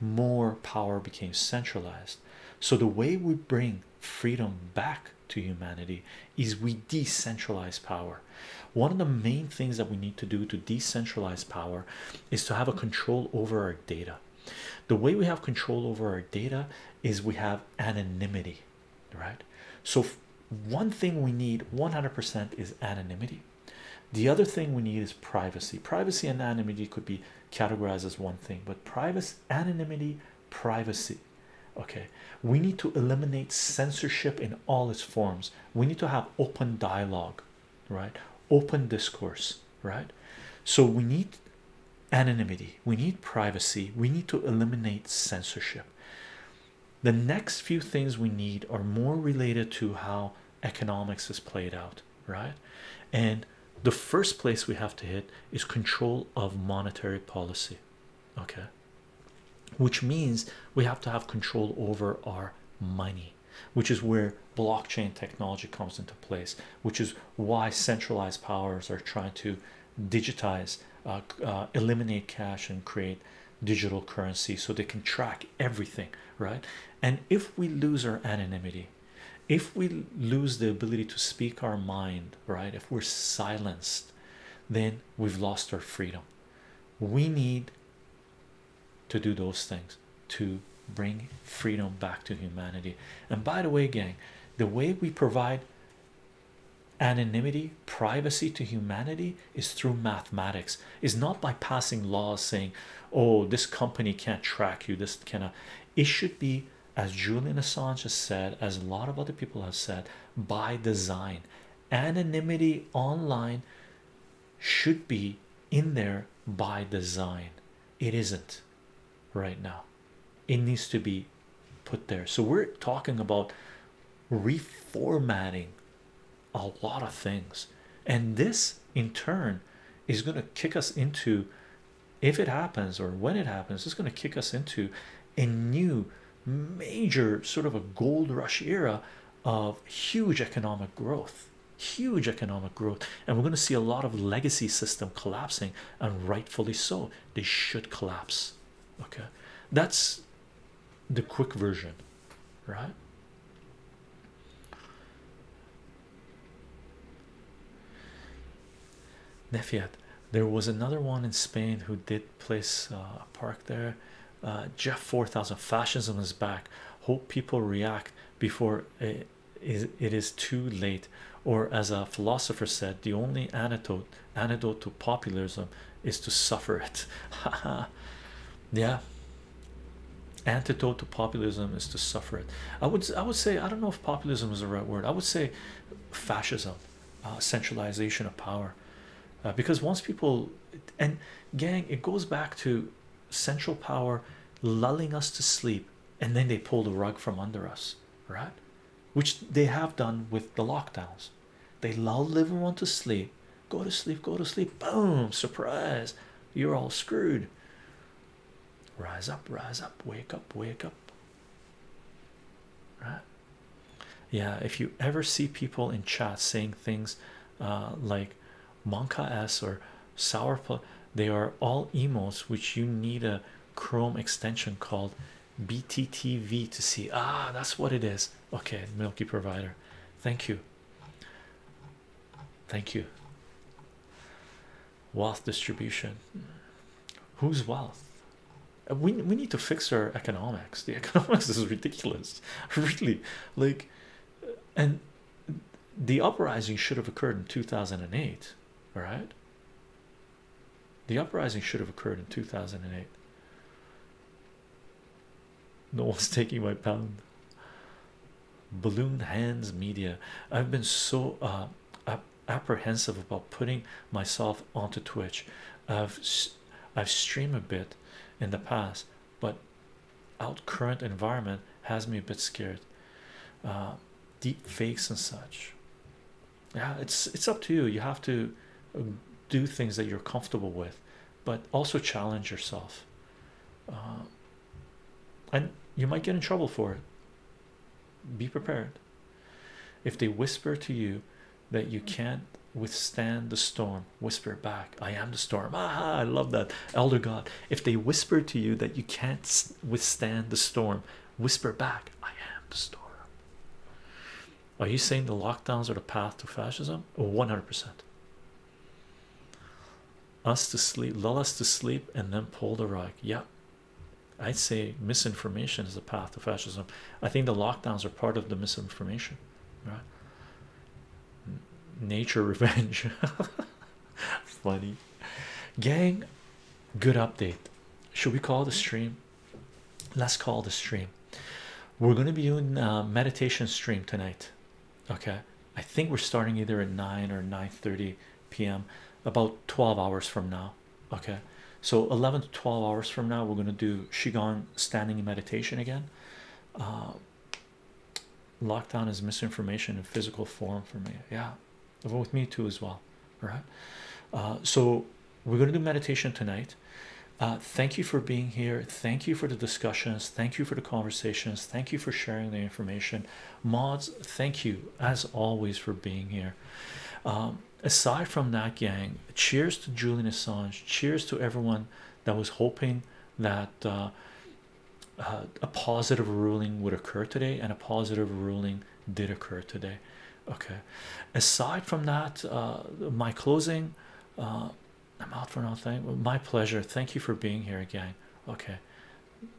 more power became centralized. So the way we bring freedom back to humanity is we decentralize power. One of the main things that we need to do to decentralize power is to have a control over our data. The way we have control over our data is we have anonymity, right? So one thing we need 100% is anonymity. The other thing we need is privacy. Privacy and anonymity could be categorized as one thing, but privacy, anonymity, privacy. Okay, we need to eliminate censorship in all its forms. We need to have open dialogue, right? Open discourse, right? So we need anonymity, we need privacy, we need to eliminate censorship. The next few things we need are more related to how economics is played out, right? And the first place we have to hit is control of monetary policy, okay? Which means we have to have control over our money, which is where blockchain technology comes into place, which is why centralized powers are trying to digitize, eliminate cash and create digital currency so they can track everything, right? And if we lose our anonymity, if we lose the ability to speak our mind, right, if we're silenced, then we've lost our freedom. We need to do those things to bring freedom back to humanity. And by the way, gang, the way we provide anonymity, privacy to humanity is through mathematics. It's not by passing laws saying, oh, this company can't track you, this cannot. It should be, as Julian Assange has said, as a lot of other people have said, by design. Anonymity online should be in there by design. It isn't right now. It needs to be put there. So we're talking about reformatting a lot of things, and this in turn is going to kick us into, if it happens or when it happens, it's going to kick us into a new major sort of a gold rush era of huge economic growth, huge economic growth. And we're going to see a lot of legacy system collapsing, and rightfully so. They should collapse. Okay, that's the quick version, right? Nefiat, there was another one in Spain who did place a park there. Jeff 4000, fascism is back. Hope people react before it is too late. Or as a philosopher said, the only antidote to populism is to suffer it. Yeah, antidote to populism is to suffer it. I would say, I don't know if populism is the right word. I would say fascism, centralization of power, because once people, and gang, it goes back to central power lulling us to sleep, and then they pull the rug from under us, right? Which they have done with the lockdowns. They lull everyone to sleep, go to sleep, go to sleep, boom, surprise, you're all screwed. Rise up, wake up, wake up, right? Yeah, if you ever see people in chat saying things like Monka S or Sour, they are all emotes which you need a Chrome extension called BTTV to see. Ah, that's what it is. Okay, Milky Provider, thank you, thank you. Wealth distribution, who's wealth? We need to fix our economics. The economics is ridiculous, really. Like, and the uprising should have occurred in 2008, right? The uprising should have occurred in 2008. No one's taking my pound. Balloon Hands Media. I've been so apprehensive about putting myself onto Twitch. I've streamed a bit in the past, but our current environment has me a bit scared. Deep fakes and such. Yeah, it's up to you. You have to do things that you're comfortable with, but also challenge yourself, and you might get in trouble for it. Be prepared. If they whisper to you that you can't withstand the storm, whisper back, I am the storm. Aha, I love that, Elder God. If they whisper to you that you can't withstand the storm, whisper back, I am the storm. Are you saying the lockdowns are the path to fascism? 100%. Us to sleep, lull us to sleep, and then pull the rug. Yeah, I'd say misinformation is the path to fascism. I think the lockdowns are part of the misinformation, right? Nature revenge. Funny gang. Good update. Should we call the stream? Let's call the stream. We're going to be doing a meditation stream tonight. Okay, I think we're starting either at 9 or 9:30 p.m. about 12 hours from now. Okay, so 11 to 12 hours from now, we're going to do Qigong, standing in meditation again. Lockdown is misinformation in physical form for me. Yeah, vote with me too as well, right? So we're going to do meditation tonight. Thank you for being here. Thank you for the discussions. Thank you for the conversations. Thank you for sharing the information. Mods, thank you as always for being here. Aside from that, gang, cheers to Julian Assange. Cheers to everyone that was hoping that a positive ruling would occur today, and a positive ruling did occur today. Okay, aside from that, my closing, I'm out for nothing. My pleasure. Thank you for being here again. Okay,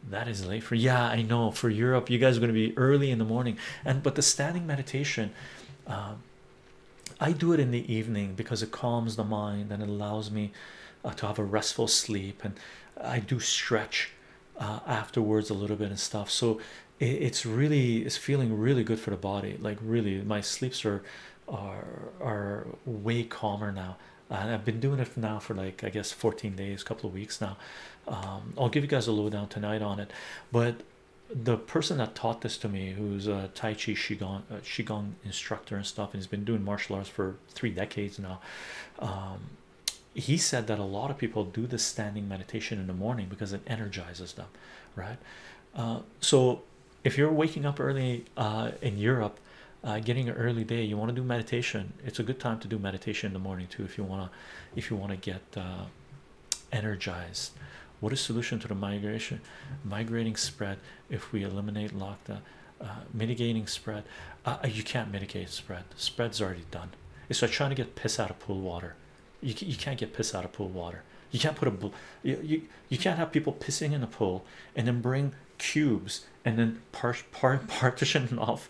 that is late for, yeah, I know, for Europe. You guys are going to be early in the morning. And but the standing meditation, I do it in the evening because it calms the mind and it allows me to have a restful sleep, and I do stretch afterwards a little bit and stuff. So it's feeling really good for the body. Like really, my sleeps are way calmer now, and I've been doing it now for like, I guess, 14 days, couple of weeks now. I'll give you guys a lowdown tonight on it. But the person that taught this to me, who's a Tai Chi Qigong instructor and stuff, and he's been doing martial arts for 3 decades now, he said that a lot of people do this standing meditation in the morning because it energizes them, right? So if you're waking up early in Europe, getting an early day, you want to do meditation, it's a good time to do meditation in the morning too, if you want to get energized. What is solution to the migrating spread if we eliminate lockdown? Mitigating spread. You can't mitigate spread. Spread's already done. It's like trying to get piss out of pool water. You can't get piss out of pool water. You can't put a you can't have people pissing in the pool and then bring cubes and then partition off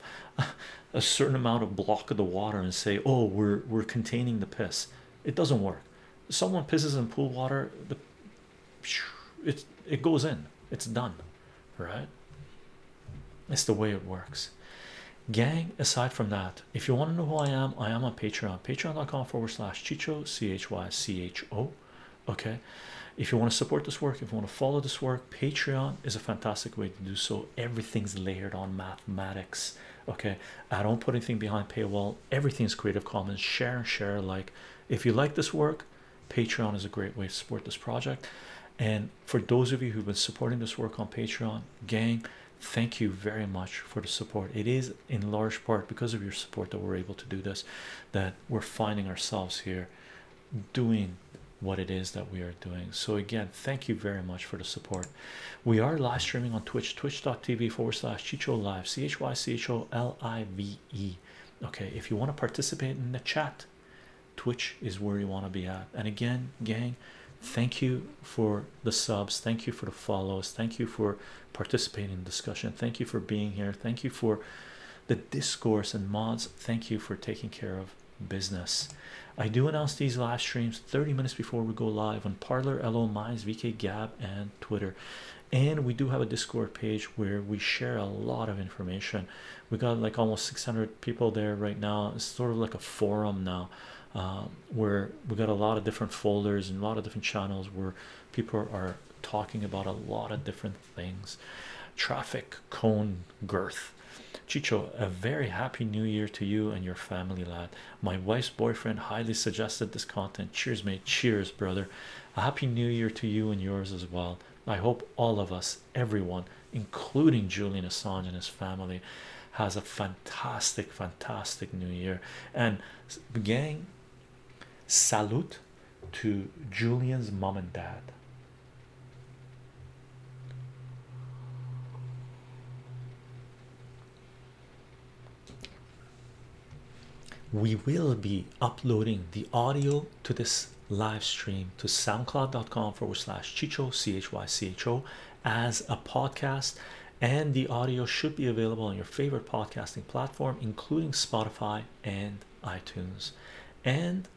a certain amount of block of the water and say, oh, we're containing the piss. It doesn't work. Someone pisses in pool water, it goes in, it's done, right? It's the way it works, gang. Aside from that, if you want to know who I am on Patreon, patreon.com/chycho, chycho. Okay, if you want to support this work, if you want to follow this work, Patreon is a fantastic way to do so. Everything's layered on mathematics. Okay, I don't put anything behind paywall. Everything's Creative Commons. Share and share. Like, if you like this work, Patreon is a great way to support this project. And for those of you who've been supporting this work on Patreon, gang, thank you very much for the support. It is in large part because of your support that we're able to do this, that we're finding ourselves here doing what it is that we are doing. So again, thank you very much for the support. We are live streaming on Twitch, twitch.tv/chycho live, chycho live. Okay, if you want to participate in the chat, Twitch is where you want to be at. And again, gang, thank you for the subs, thank you for the follows, thank you for participating in discussion, thank you for being here, thank you for the discourse, and mods, thank you for taking care of business. I do announce these live streams 30 minutes before we go live on Parler, LO, Minds, VK, Gab, and Twitter. And we do have a Discord page where we share a lot of information. We got like almost 600 people there right now. It's sort of like a forum now, where we got a lot of different folders and a lot of different channels where people are talking about a lot of different things. Traffic cone girth. Chycho, a very happy new year to you and your family, lad. My wife's boyfriend highly suggested this content. Cheers, mate. Cheers, brother. A happy new year to you and yours as well. I hope all of us, everyone, including Julian Assange and his family, has a fantastic, fantastic new year. And gang, salute to Julian's mom and dad. We will be uploading the audio to this live stream to soundcloud.com/chycho, chycho, as a podcast, and the audio should be available on your favorite podcasting platform, including Spotify and iTunes. And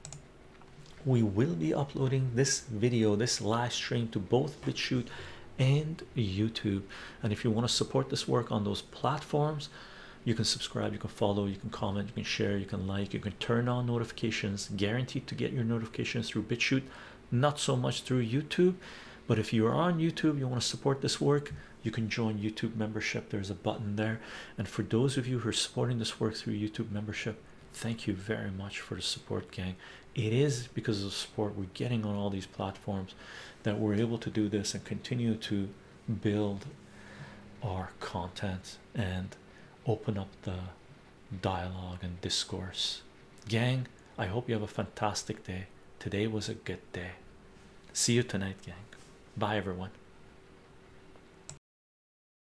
we will be uploading this video, this live stream, to both BitChute and YouTube. And if you want to support this work on those platforms, you can subscribe, you can follow, you can comment, you can share, you can like, you can turn on notifications. Guaranteed to get your notifications through BitChute, not so much through YouTube. But if you're on YouTube, you want to support this work, you can join YouTube membership. There's a button there. And for those of you who are supporting this work through YouTube membership, thank you very much for the support, gang. It is because of the support we're getting on all these platforms that we're able to do this and continue to build our content and open up the dialogue and discourse. Gang, I hope you have a fantastic day. Today was a good day. See you tonight, gang. Bye, everyone.